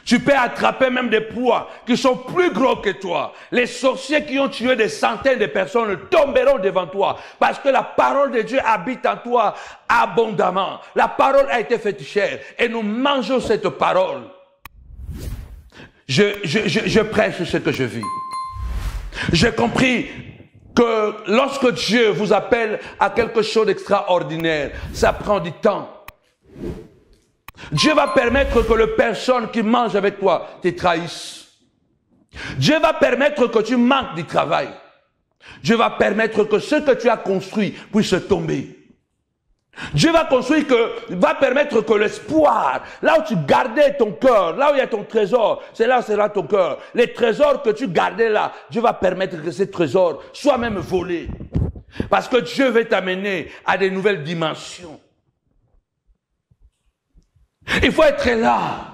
Tu peux attraper même des proies qui sont plus gros que toi. Les sorciers qui ont tué des centaines de personnes tomberont devant toi parce que la parole de Dieu habite en toi abondamment. La parole a été faite chère et nous mangeons cette parole. Je prêche ce que je vis. J'ai compris que lorsque Dieu vous appelle à quelque chose d'extraordinaire, ça prend du temps. Dieu va permettre que la personne qui mange avec toi te trahisse. Dieu va permettre que tu manques du travail. Dieu va permettre que ce que tu as construit puisse tomber. Dieu va permettre que l'espoir, là où tu gardais ton cœur, là où il y a ton trésor, c'est là où sera ton cœur. Les trésors que tu gardais là, Dieu va permettre que ces trésors soient même volés. Parce que Dieu veut t'amener à des nouvelles dimensions. Il faut être là.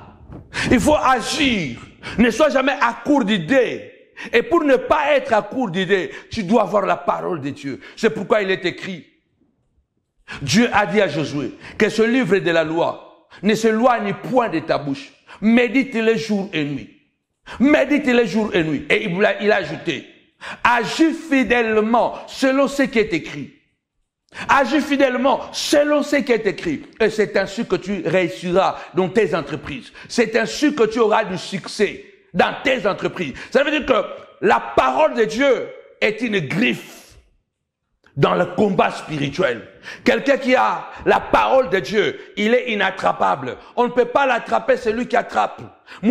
Il faut agir. Ne sois jamais à court d'idées. Et pour ne pas être à court d'idées, tu dois avoir la parole de Dieu. C'est pourquoi il est écrit. Dieu a dit à Josué que ce livre de la loi ne s'éloigne point de ta bouche. Médite-les jour et nuit. Médite-les jour et nuit. Et il a ajouté, agis fidèlement selon ce qui est écrit. Agis fidèlement selon ce qui est écrit. Et c'est ainsi que tu réussiras dans tes entreprises. C'est ainsi que tu auras du succès dans tes entreprises. Ça veut dire que la parole de Dieu est une griffe dans le combat spirituel. Quelqu'un qui a la parole de Dieu, il est inattrapable. On ne peut pas l'attraper, c'est lui qui attrape. Je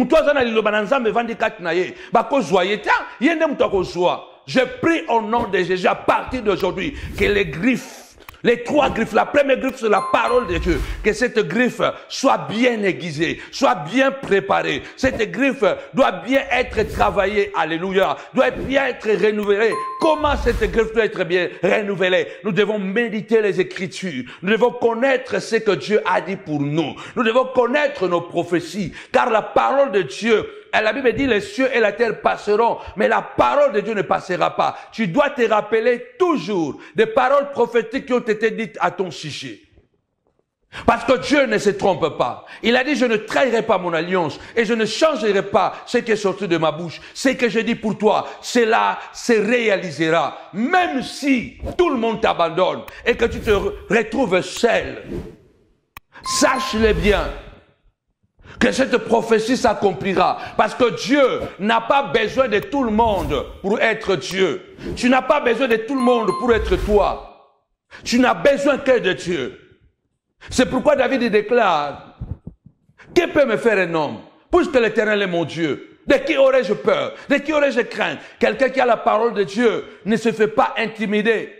prie au nom de Jésus à partir d'aujourd'hui que les griffes, les trois griffes, la première griffe c'est la parole de Dieu, que cette griffe soit bien aiguisée, soit bien préparée. Cette griffe doit bien être travaillée, alléluia, doit bien être renouvelée. Comment cette griffe doit être bien renouvelée? Nous devons méditer les Écritures, nous devons connaître ce que Dieu a dit pour nous, nous devons connaître nos prophéties, car la parole de Dieu, la Bible dit les cieux et la terre passeront, mais la parole de Dieu ne passera pas. Tu dois te rappeler toujours des paroles prophétiques qui ont été dites à ton sujet. Parce que Dieu ne se trompe pas. Il a dit, je ne trahirai pas mon alliance et je ne changerai pas ce qui est sorti de ma bouche. Ce que je dis pour toi, cela se réalisera. Même si tout le monde t'abandonne et que tu te retrouves seul, sache-le bien, que cette prophétie s'accomplira. Parce que Dieu n'a pas besoin de tout le monde pour être Dieu. Tu n'as pas besoin de tout le monde pour être toi. Tu n'as besoin que de Dieu. C'est pourquoi David déclare, « Qui peut me faire un homme, puisque l'Éternel est mon Dieu ? De qui aurais-je peur? De qui aurais-je crainte ?» Quelqu'un qui a la parole de Dieu ne se fait pas intimider.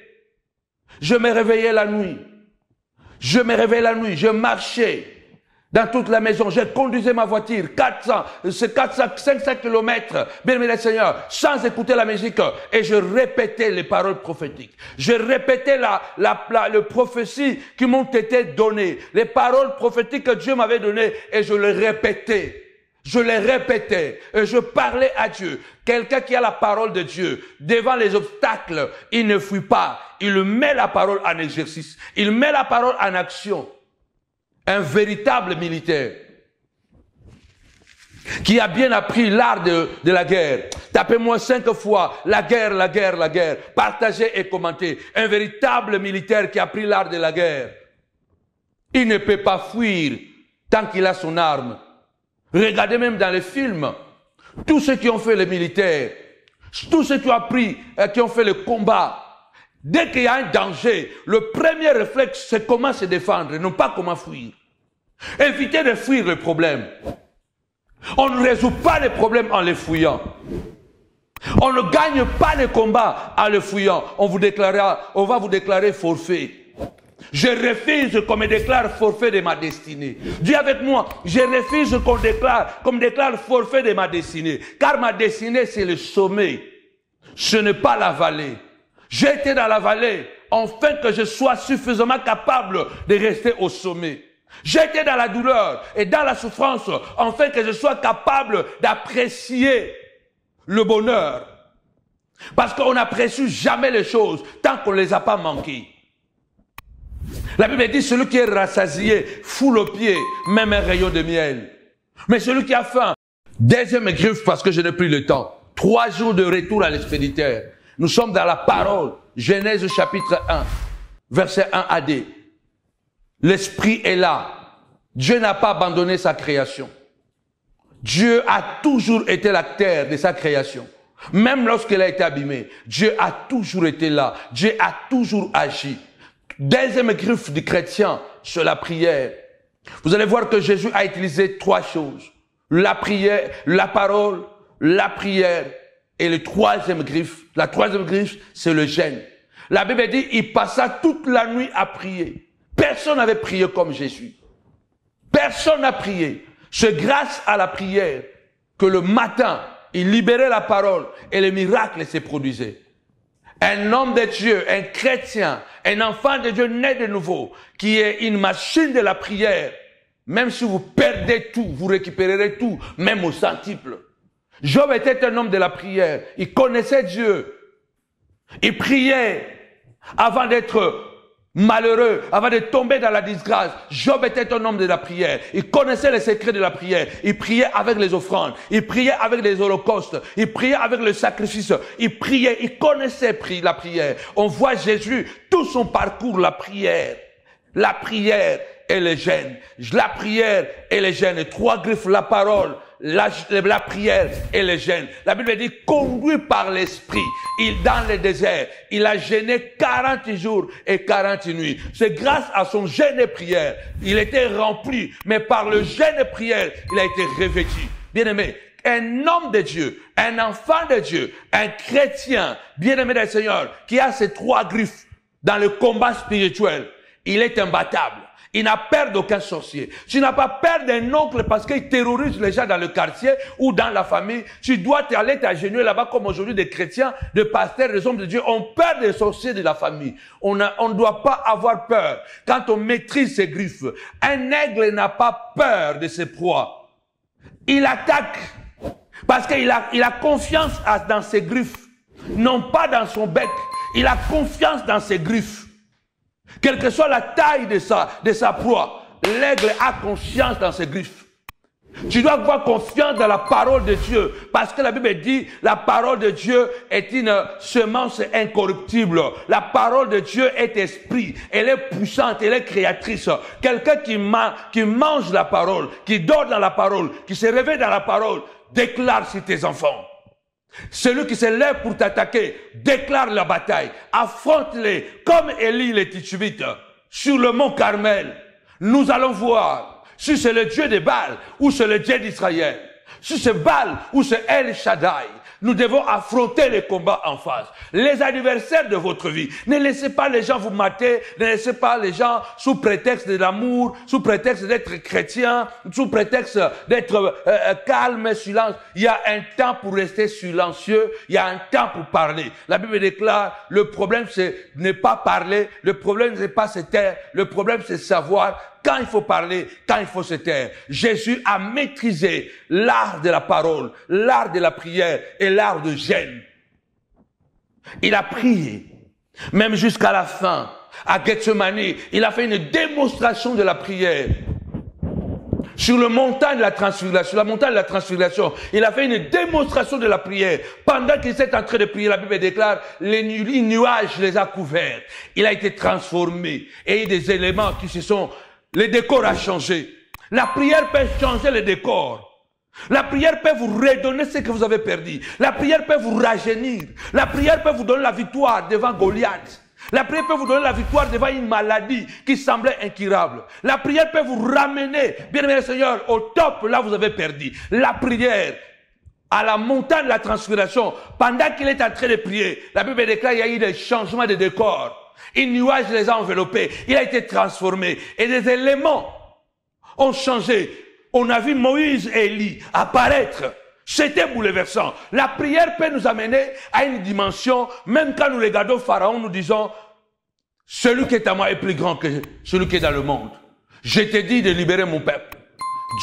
« Je me réveillais la nuit. Je me réveillais la nuit. Je marchais. » Dans toute la maison, je conduisais ma voiture, 500 kilomètres, bien mes Seigneur, sans écouter la musique, et je répétais les paroles prophétiques. Je répétais les prophéties qui m'ont été données, les paroles prophétiques que Dieu m'avait données, et je les répétais. Je les répétais, et je parlais à Dieu. Quelqu'un qui a la parole de Dieu, devant les obstacles, il ne fuit pas. Il met la parole en exercice. Il met la parole en action. Un véritable militaire qui a bien appris l'art de la guerre. Tapez-moi 5 fois la guerre, la guerre, la guerre. Partagez et commentez. Un véritable militaire qui a appris l'art de la guerre. Il ne peut pas fuir tant qu'il a son arme. Regardez même dans les films, tous ceux qui ont fait les militaires, tous ceux qui ont appris, qui ont fait le combat. Dès qu'il y a un danger, le premier réflexe, c'est comment se défendre, non pas comment fuir. Éviter de fuir le problème. On ne résout pas les problèmes en les fuyant. On ne gagne pas les combats en les fuyant. On va vous déclarer forfait. Je refuse qu'on me déclare forfait de ma destinée. Dis avec moi, je refuse qu'on me déclare forfait de ma destinée. Car ma destinée, c'est le sommet. Ce n'est pas la vallée. J'ai été dans la vallée, enfin que je sois suffisamment capable de rester au sommet. J'ai été dans la douleur et dans la souffrance, enfin que je sois capable d'apprécier le bonheur. Parce qu'on n'apprécie jamais les choses tant qu'on ne les a pas manquées. La Bible dit, celui qui est rassasié foule aux pieds, même un rayon de miel. Mais celui qui a faim, deuxième griffe parce que je n'ai plus le temps. 3 jours de retour à l'expéditeur. Nous sommes dans la parole, Genèse chapitre 1, verset 1 à D. L'Esprit est là. Dieu n'a pas abandonné sa création. Dieu a toujours été l'acteur de sa création. Même lorsqu'elle a été abîmée, Dieu a toujours été là. Dieu a toujours agi. Deuxième griffe du chrétien sur la prière. Vous allez voir que Jésus a utilisé 3 choses. La prière, la parole, la prière. Et la troisième griffe, c'est le jeûne. La Bible dit, il passa toute la nuit à prier. Personne n'avait prié comme Jésus. Personne n'a prié. C'est grâce à la prière que le matin, il libérait la parole et les miracles se produisaient. Un homme de Dieu, un chrétien, un enfant de Dieu né de nouveau, qui est une machine de la prière, même si vous perdez tout, vous récupérerez tout, même au centuple. Job était un homme de la prière. Il connaissait Dieu. Il priait avant d'être malheureux, avant de tomber dans la disgrâce, Job était un homme de la prière. Il connaissait les secrets de la prière. Il priait avec les offrandes. Il priait avec les holocaustes. Il priait avec le sacrifice. Il priait. Il connaissait la prière. On voit Jésus, tout son parcours, la prière. La prière et les gènes. La prière et les gènes. Trois griffes, la parole. La prière et le jeûne. La Bible dit, conduit par l'esprit, il dans le désert, il a jeûné 40 jours et 40 nuits. C'est grâce à son jeûne et prière, il était rempli, mais par le jeûne et prière, il a été revêtu. Bien-aimé, un homme de Dieu, un enfant de Dieu, un chrétien, bien-aimé du Seigneur, qui a ces trois griffes dans le combat spirituel, il est imbattable. Il n'a peur d'aucun sorcier. Tu n'as pas peur d'un oncle parce qu'il terrorise les gens dans le quartier ou dans la famille. Tu dois aller t'agenouiller là-bas comme aujourd'hui des chrétiens, des pasteurs, des hommes de Dieu ont peur des sorciers de la famille. On ne doit pas avoir peur quand on maîtrise ses griffes. Un aigle n'a pas peur de ses proies. Il attaque parce qu'il a confiance dans ses griffes, non pas dans son bec. Il a confiance dans ses griffes. Quelle que soit la taille de sa proie, l'aigle a confiance dans ses griffes. Tu dois avoir confiance dans la parole de Dieu. Parce que la Bible dit, la parole de Dieu est une semence incorruptible. La parole de Dieu est esprit. Elle est puissante, elle est créatrice. Quelqu'un qui mange la parole, qui dort dans la parole, qui se réveille dans la parole, déclare sur tes enfants. Celui qui se lève pour t'attaquer, déclare la bataille, affronte-les comme Élie les Titubite sur le mont Carmel. Nous allons voir si c'est le Dieu de Baal ou c'est le Dieu d'Israël, si c'est Baal ou c'est El Shaddai. Nous devons affronter les combats en face. Les adversaires de votre vie. Ne laissez pas les gens vous mater. Ne laissez pas les gens sous prétexte de l'amour, sous prétexte d'être chrétien, sous prétexte d'être calme, silence. Il y a un temps pour rester silencieux. Il y a un temps pour parler. La Bible déclare, le problème c'est ne pas parler. Le problème c'est pas se taire. Le problème c'est savoir quand il faut parler, quand il faut se taire. Jésus a maîtrisé l'art de la parole, l'art de la prière et l'art de jeûne. Il a prié, même jusqu'à la fin, à Gethsemane, il a fait une démonstration de la prière. Sur le montant de la transfiguration, sur la montagne de la transfiguration, il a fait une démonstration de la prière. Pendant qu'il s'est en train de prier, la Bible déclare, les nuages les a couverts. Il a été transformé et il y a des éléments qui se sont... Le décor a changé. La prière peut changer le décor. La prière peut vous redonner ce que vous avez perdu. La prière peut vous rajeunir. La prière peut vous donner la victoire devant Goliath. La prière peut vous donner la victoire devant une maladie qui semblait incurable. La prière peut vous ramener, bien-aimé Seigneur, au top là vous avez perdu. La prière, à la montagne de la transfiguration, pendant qu'il est en train de prier, la Bible déclare qu'il y a eu des changements de décor. Un nuage les a enveloppés, il a été transformé et des éléments ont changé. On a vu Moïse et Élie apparaître, c'était bouleversant. La prière peut nous amener à une dimension, même quand nous regardons Pharaon, nous disons, celui qui est à moi est plus grand que celui qui est dans le monde. Je t'ai dit de libérer mon peuple.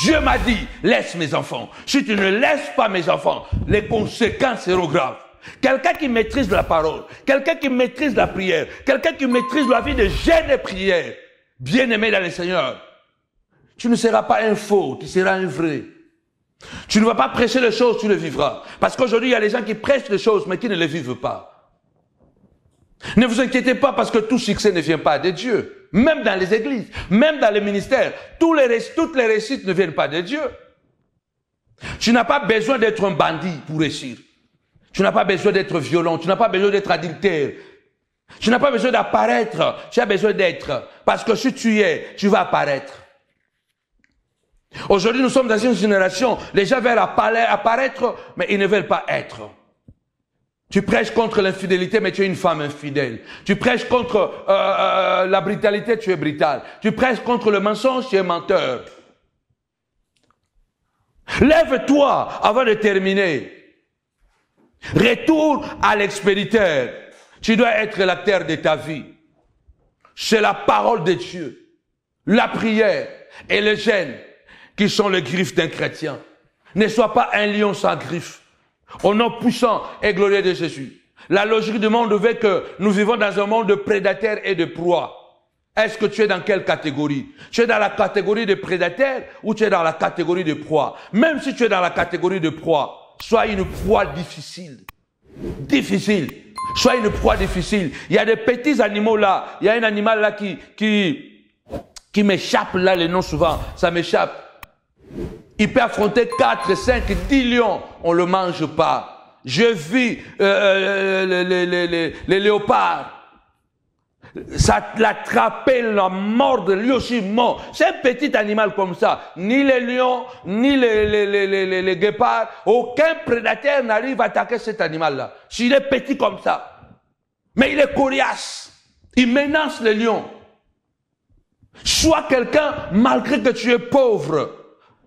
Dieu m'a dit, laisse mes enfants. Si tu ne laisses pas mes enfants, les conséquences seront graves. Quelqu'un qui maîtrise la parole, quelqu'un qui maîtrise la prière, quelqu'un qui maîtrise la vie de jeûne et prière, bien-aimé dans le Seigneur, tu ne seras pas un faux, tu seras un vrai. Tu ne vas pas prêcher les choses, tu les vivras. Parce qu'aujourd'hui, il y a des gens qui prêchent les choses, mais qui ne les vivent pas. Ne vous inquiétez pas parce que tout succès ne vient pas de Dieu. Même dans les églises, même dans les ministères, toutes les réussites ne viennent pas de Dieu. Tu n'as pas besoin d'être un bandit pour réussir. Tu n'as pas besoin d'être violent, tu n'as pas besoin d'être adultère, tu n'as pas besoin d'apparaître, tu as besoin d'être. Parce que si tu es, tu vas apparaître. Aujourd'hui, nous sommes dans une génération, les gens veulent apparaître, mais ils ne veulent pas être. Tu prêches contre l'infidélité, mais tu es une femme infidèle. Tu prêches contre la brutalité, tu es brutal. Tu prêches contre le mensonge, tu es menteur. Lève-toi avant de terminer. Retour à l'expéditeur. Tu dois être la terre de ta vie. C'est la parole de Dieu, la prière et le jeûne qui sont les griffes d'un chrétien. Ne sois pas un lion sans griffes. Au nom puissant et glorieux de Jésus. La logique du monde veut que nous vivons dans un monde de prédateurs et de proies. Est-ce que tu es dans quelle catégorie? Tu es dans la catégorie de prédateurs ou tu es dans la catégorie de proie? Même si tu es dans la catégorie de proie, sois une proie difficile. Sois une proie difficile. Il y a des petits animaux là. Il y a un animal là qui m'échappe là, les noms souvent. Ça m'échappe. Il peut affronter 4, 5, 10 lions. On le mange pas. Je vis les léopards. Ça l'attrapait, la mort de lui aussi mort. C'est un petit animal comme ça. Ni les lions, ni les guépards, aucun prédateur n'arrive à attaquer cet animal-là. S'il est petit comme ça. Mais il est coriace. Il menace les lions. Sois quelqu'un, malgré que tu es pauvre,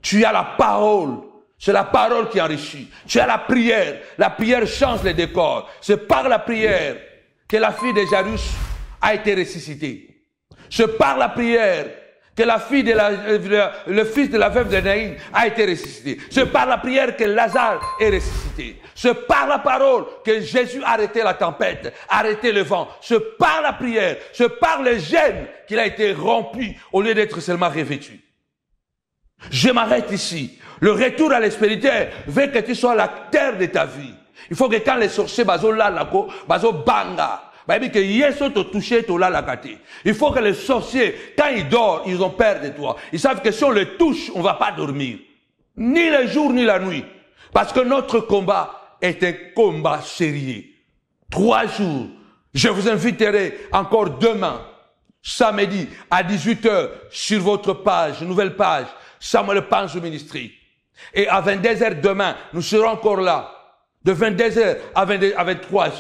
tu as la parole. C'est la parole qui enrichit. Tu as la prière. La prière change les décors. C'est par la prière que la fille de Jairus a été ressuscité. C'est par la prière que la fille de le fils de la veuve de Naïn a été ressuscité. C'est par la prière que Lazare est ressuscité. C'est par la parole que Jésus a arrêté la tempête, arrêté le vent. C'est par la prière, c'est par le jeûne qu'il a été rompu au lieu d'être seulement revêtu. Je m'arrête ici. Le retour à l'austérité veut que tu sois l'acteur de ta vie. Il faut que quand les sorciers bazo lalako, bazo banga, il faut que les sorciers, quand ils dorment, ils ont peur de toi. Ils savent que si on les touche, on ne va pas dormir. Ni le jour, ni la nuit. Parce que notre combat est un combat sérieux. 3 jours. Je vous inviterai encore demain, samedi, à 18 h, sur votre page, nouvelle page, Samuel Panzu Ministry. Et à 22 h demain, nous serons encore là. De 22 h à 23 h.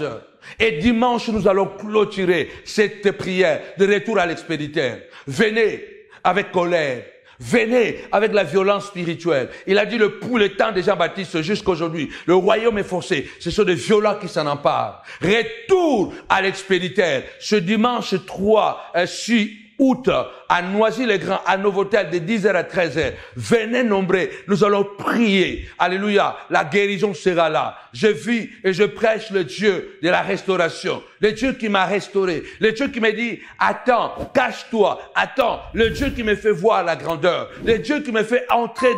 Et dimanche, nous allons clôturer cette prière de retour à l'expéditeur. Venez avec colère. Venez avec la violence spirituelle. Il a dit pour le temps de Jean-Baptiste jusqu'aujourd'hui, le royaume est forcé. Ce sont des violents qui s'en emparent. Retour à l'expéditeur. Ce dimanche 3 août, à Noisy-le-Grand, à Novotel, de 10 h à 13 h. Venez nombreux, nous allons prier. Alléluia, la guérison sera là. Je vis et je prêche le Dieu de la restauration, le Dieu qui m'a restauré, le Dieu qui me dit, attends, cache-toi, attends, le Dieu qui me fait voir la grandeur, le Dieu qui me fait entrer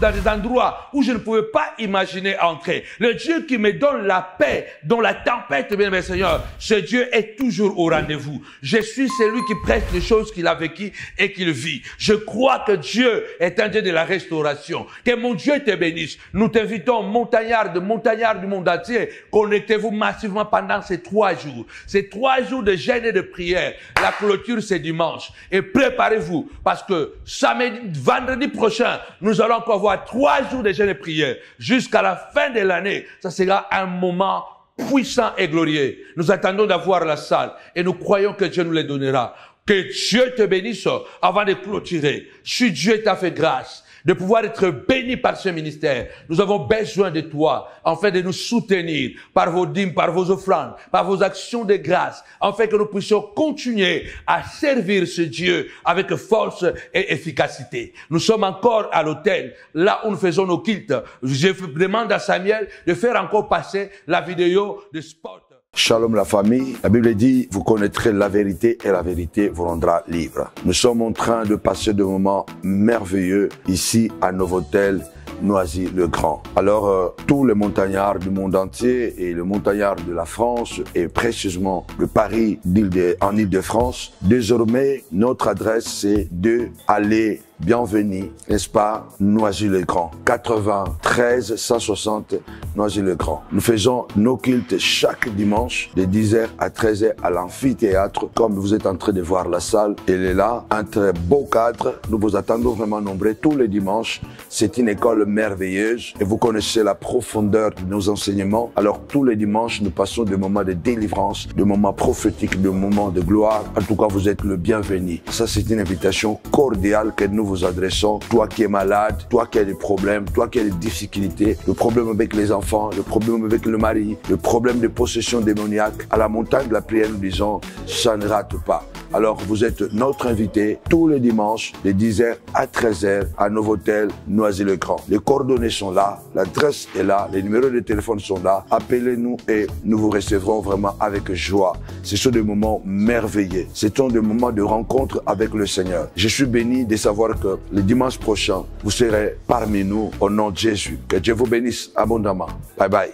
dans des endroits où je ne pouvais pas imaginer entrer, le Dieu qui me donne la paix dans la tempête, bien, Seigneur, ce Dieu est toujours au rendez-vous. Je suis celui qui prêche les choses qu'il a vécues et qu'il vit. Je crois que Dieu est un Dieu de la restauration. Que mon Dieu te bénisse. Nous t'invitons, montagnards du monde entier, connectez-vous massivement pendant ces 3 jours. Ces 3 jours de jeûne et de prière. La clôture, c'est dimanche. Et préparez-vous, parce que samedi, vendredi prochain, nous allons encore avoir 3 jours de jeûne et prière. Jusqu'à la fin de l'année, ça sera un moment puissant et glorieux. Nous attendons d'avoir la salle et nous croyons que Dieu nous les donnera. Que Dieu te bénisse avant de clôturer. Si Dieu t'a fait grâce de pouvoir être béni par ce ministère, nous avons besoin de toi, en fait de nous soutenir par vos dîmes, par vos offrandes, par vos actions de grâce, en fait que nous puissions continuer à servir ce Dieu avec force et efficacité. Nous sommes encore à l'hôtel, là où nous faisons nos cultes. Je demande à Samuel de faire encore passer la vidéo de sport. Shalom la famille, la Bible dit, vous connaîtrez la vérité et la vérité vous rendra libre. Nous sommes en train de passer des moments merveilleux ici à Novotel Noisy-le-Grand. Alors, tous les montagnards du monde entier et les montagnards de la France et précisément de Paris en Île-de-France, désormais, notre adresse c'est de aller bienvenue, n'est-ce pas, Noisy-le-Grand, 93 160 Noisy-le-Grand. Nous faisons nos cultes chaque dimanche, de 10 h à 13 h à l'amphithéâtre. Comme vous êtes en train de voir la salle, elle est là, un très beau cadre. Nous vous attendons vraiment nombreux tous les dimanches. C'est une école merveilleuse et vous connaissez la profondeur de nos enseignements. Alors tous les dimanches, nous passons des moments de délivrance, des moments prophétiques, des moments de gloire. En tout cas, vous êtes le bienvenu. Ça, c'est une invitation cordiale que nous nous vous adressons. Toi qui es malade, toi qui as des problèmes, toi qui as des difficultés, le problème avec les enfants, le problème avec le mari, le problème de possession démoniaque, à la montagne de la prière, nous disons, ça ne rate pas. Alors vous êtes notre invité tous les dimanches de 10h à 13h à Novotel Noisy-le-Grand. Les coordonnées sont là, l'adresse est là, les numéros de téléphone sont là. Appelez-nous et nous vous recevrons vraiment avec joie. Ce sont des moments merveilleux. Ce sont des moments de rencontre avec le Seigneur. Je suis béni de savoir que le dimanche prochain, vous serez parmi nous au nom de Jésus. Que Dieu vous bénisse abondamment. Bye bye.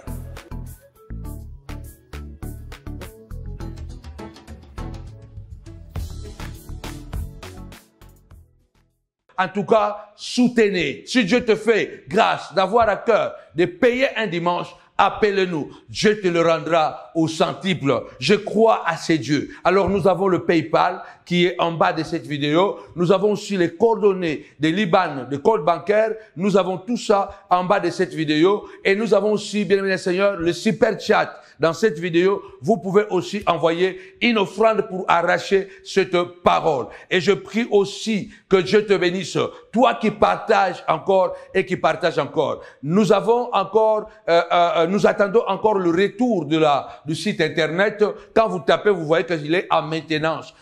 En tout cas, soutenez. Si Dieu te fait grâce d'avoir à cœur de payer un dimanche, appelle-nous. Dieu te le rendra au centuple. Je crois à ces dieux. Alors, nous avons le PayPal qui est en bas de cette vidéo. Nous avons aussi les coordonnées des Liban, des codes bancaires. Nous avons tout ça en bas de cette vidéo. Et nous avons aussi, bien aimé Seigneur, le super chat. Dans cette vidéo, vous pouvez aussi envoyer une offrande pour arracher cette parole. Et je prie aussi que Dieu te bénisse, toi qui partages encore et qui partages encore. Nous avons encore, nous attendons encore le retour de du site internet. Quand vous tapez, vous voyez qu'il est en maintenance.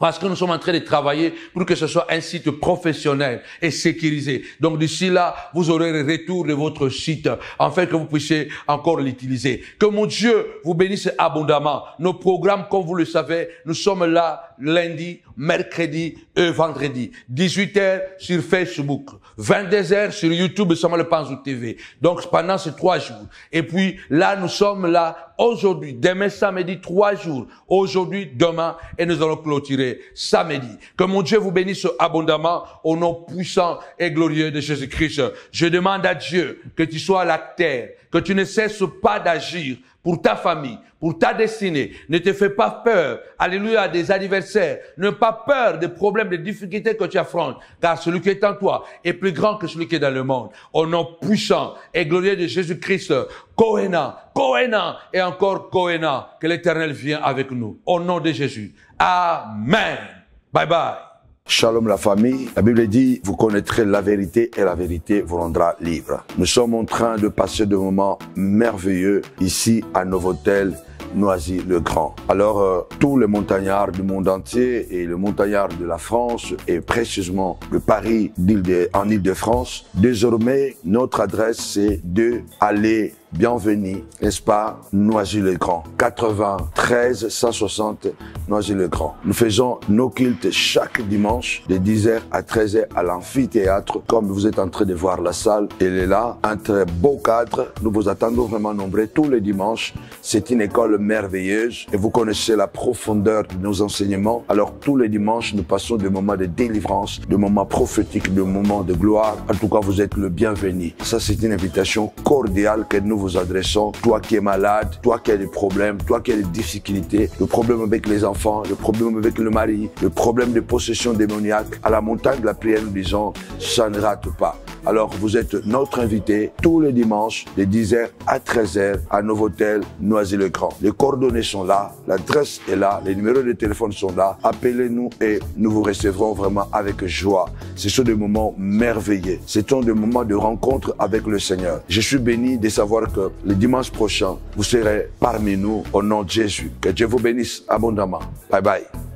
Parce que nous sommes en train de travailler pour que ce soit un site professionnel et sécurisé. Donc d'ici là, vous aurez le retour de votre site, afin que vous puissiez encore l'utiliser. Que mon Dieu vous bénisse abondamment. Nos programmes, comme vous le savez, nous sommes là lundi, mercredi et vendredi. 18h sur Facebook, 22h sur YouTube, Samuel Panzu TV. Donc pendant ces 3 jours. Et puis là, nous sommes là aujourd'hui, demain samedi, 3 jours. Aujourd'hui, demain, et nous allons clôturer samedi. Que mon Dieu vous bénisse abondamment au nom puissant et glorieux de Jésus-Christ. Je demande à Dieu que tu sois à la terre, que tu ne cesses pas d'agir pour ta famille, pour ta destinée. Ne te fais pas peur, alléluia, des adversaires. Ne pas peur des problèmes, des difficultés que tu affrontes, car celui qui est en toi est plus grand que celui qui est dans le monde. Au nom puissant et glorieux de Jésus-Christ, Kohena, Kohena et encore Kohena, que l'Éternel vienne avec nous. Au nom de Jésus. Amen. Bye bye. Shalom la famille, la Bible dit, vous connaîtrez la vérité et la vérité vous rendra libre. Nous sommes en train de passer de moments merveilleux ici à Novotel Noisy-le-Grand. Alors, tous les montagnards du monde entier et les montagnards de la France et précisément de Paris en Île-de-France, désormais, notre adresse, c'est de aller bienvenue, n'est-ce pas, Noisy-le-Grand, 93 160 Noisy-le-Grand. Nous faisons nos cultes chaque dimanche de 10h à 13h à l'amphithéâtre. Comme vous êtes en train de voir la salle, elle est là, un très beau cadre. Nous vous attendons vraiment nombreux tous les dimanches. C'est une école merveilleuse et vous connaissez la profondeur de nos enseignements. Alors tous les dimanches, nous passons des moments de délivrance, des moments prophétiques, des moments de gloire. En tout cas, vous êtes le bienvenu. Ça, c'est une invitation cordiale que nous vous adressons. Toi qui es malade, toi qui as des problèmes, toi qui as des difficultés, le problème avec les enfants, le problème avec le mari, le problème de possession démoniaque, à la montagne de la prière, nous disons, ça ne rate pas. Alors vous êtes notre invité tous les dimanches de 10h à 13h à Novotel Noisy-le-Grand. Les coordonnées sont là, l'adresse est là, les numéros de téléphone sont là. Appelez-nous et nous vous recevrons vraiment avec joie. Ce sont des moments merveilleux. Ce sont des moments de rencontre avec le Seigneur. Je suis béni de savoir que le dimanche prochain, vous serez parmi nous au nom de Jésus. Que Dieu vous bénisse abondamment. Bye bye.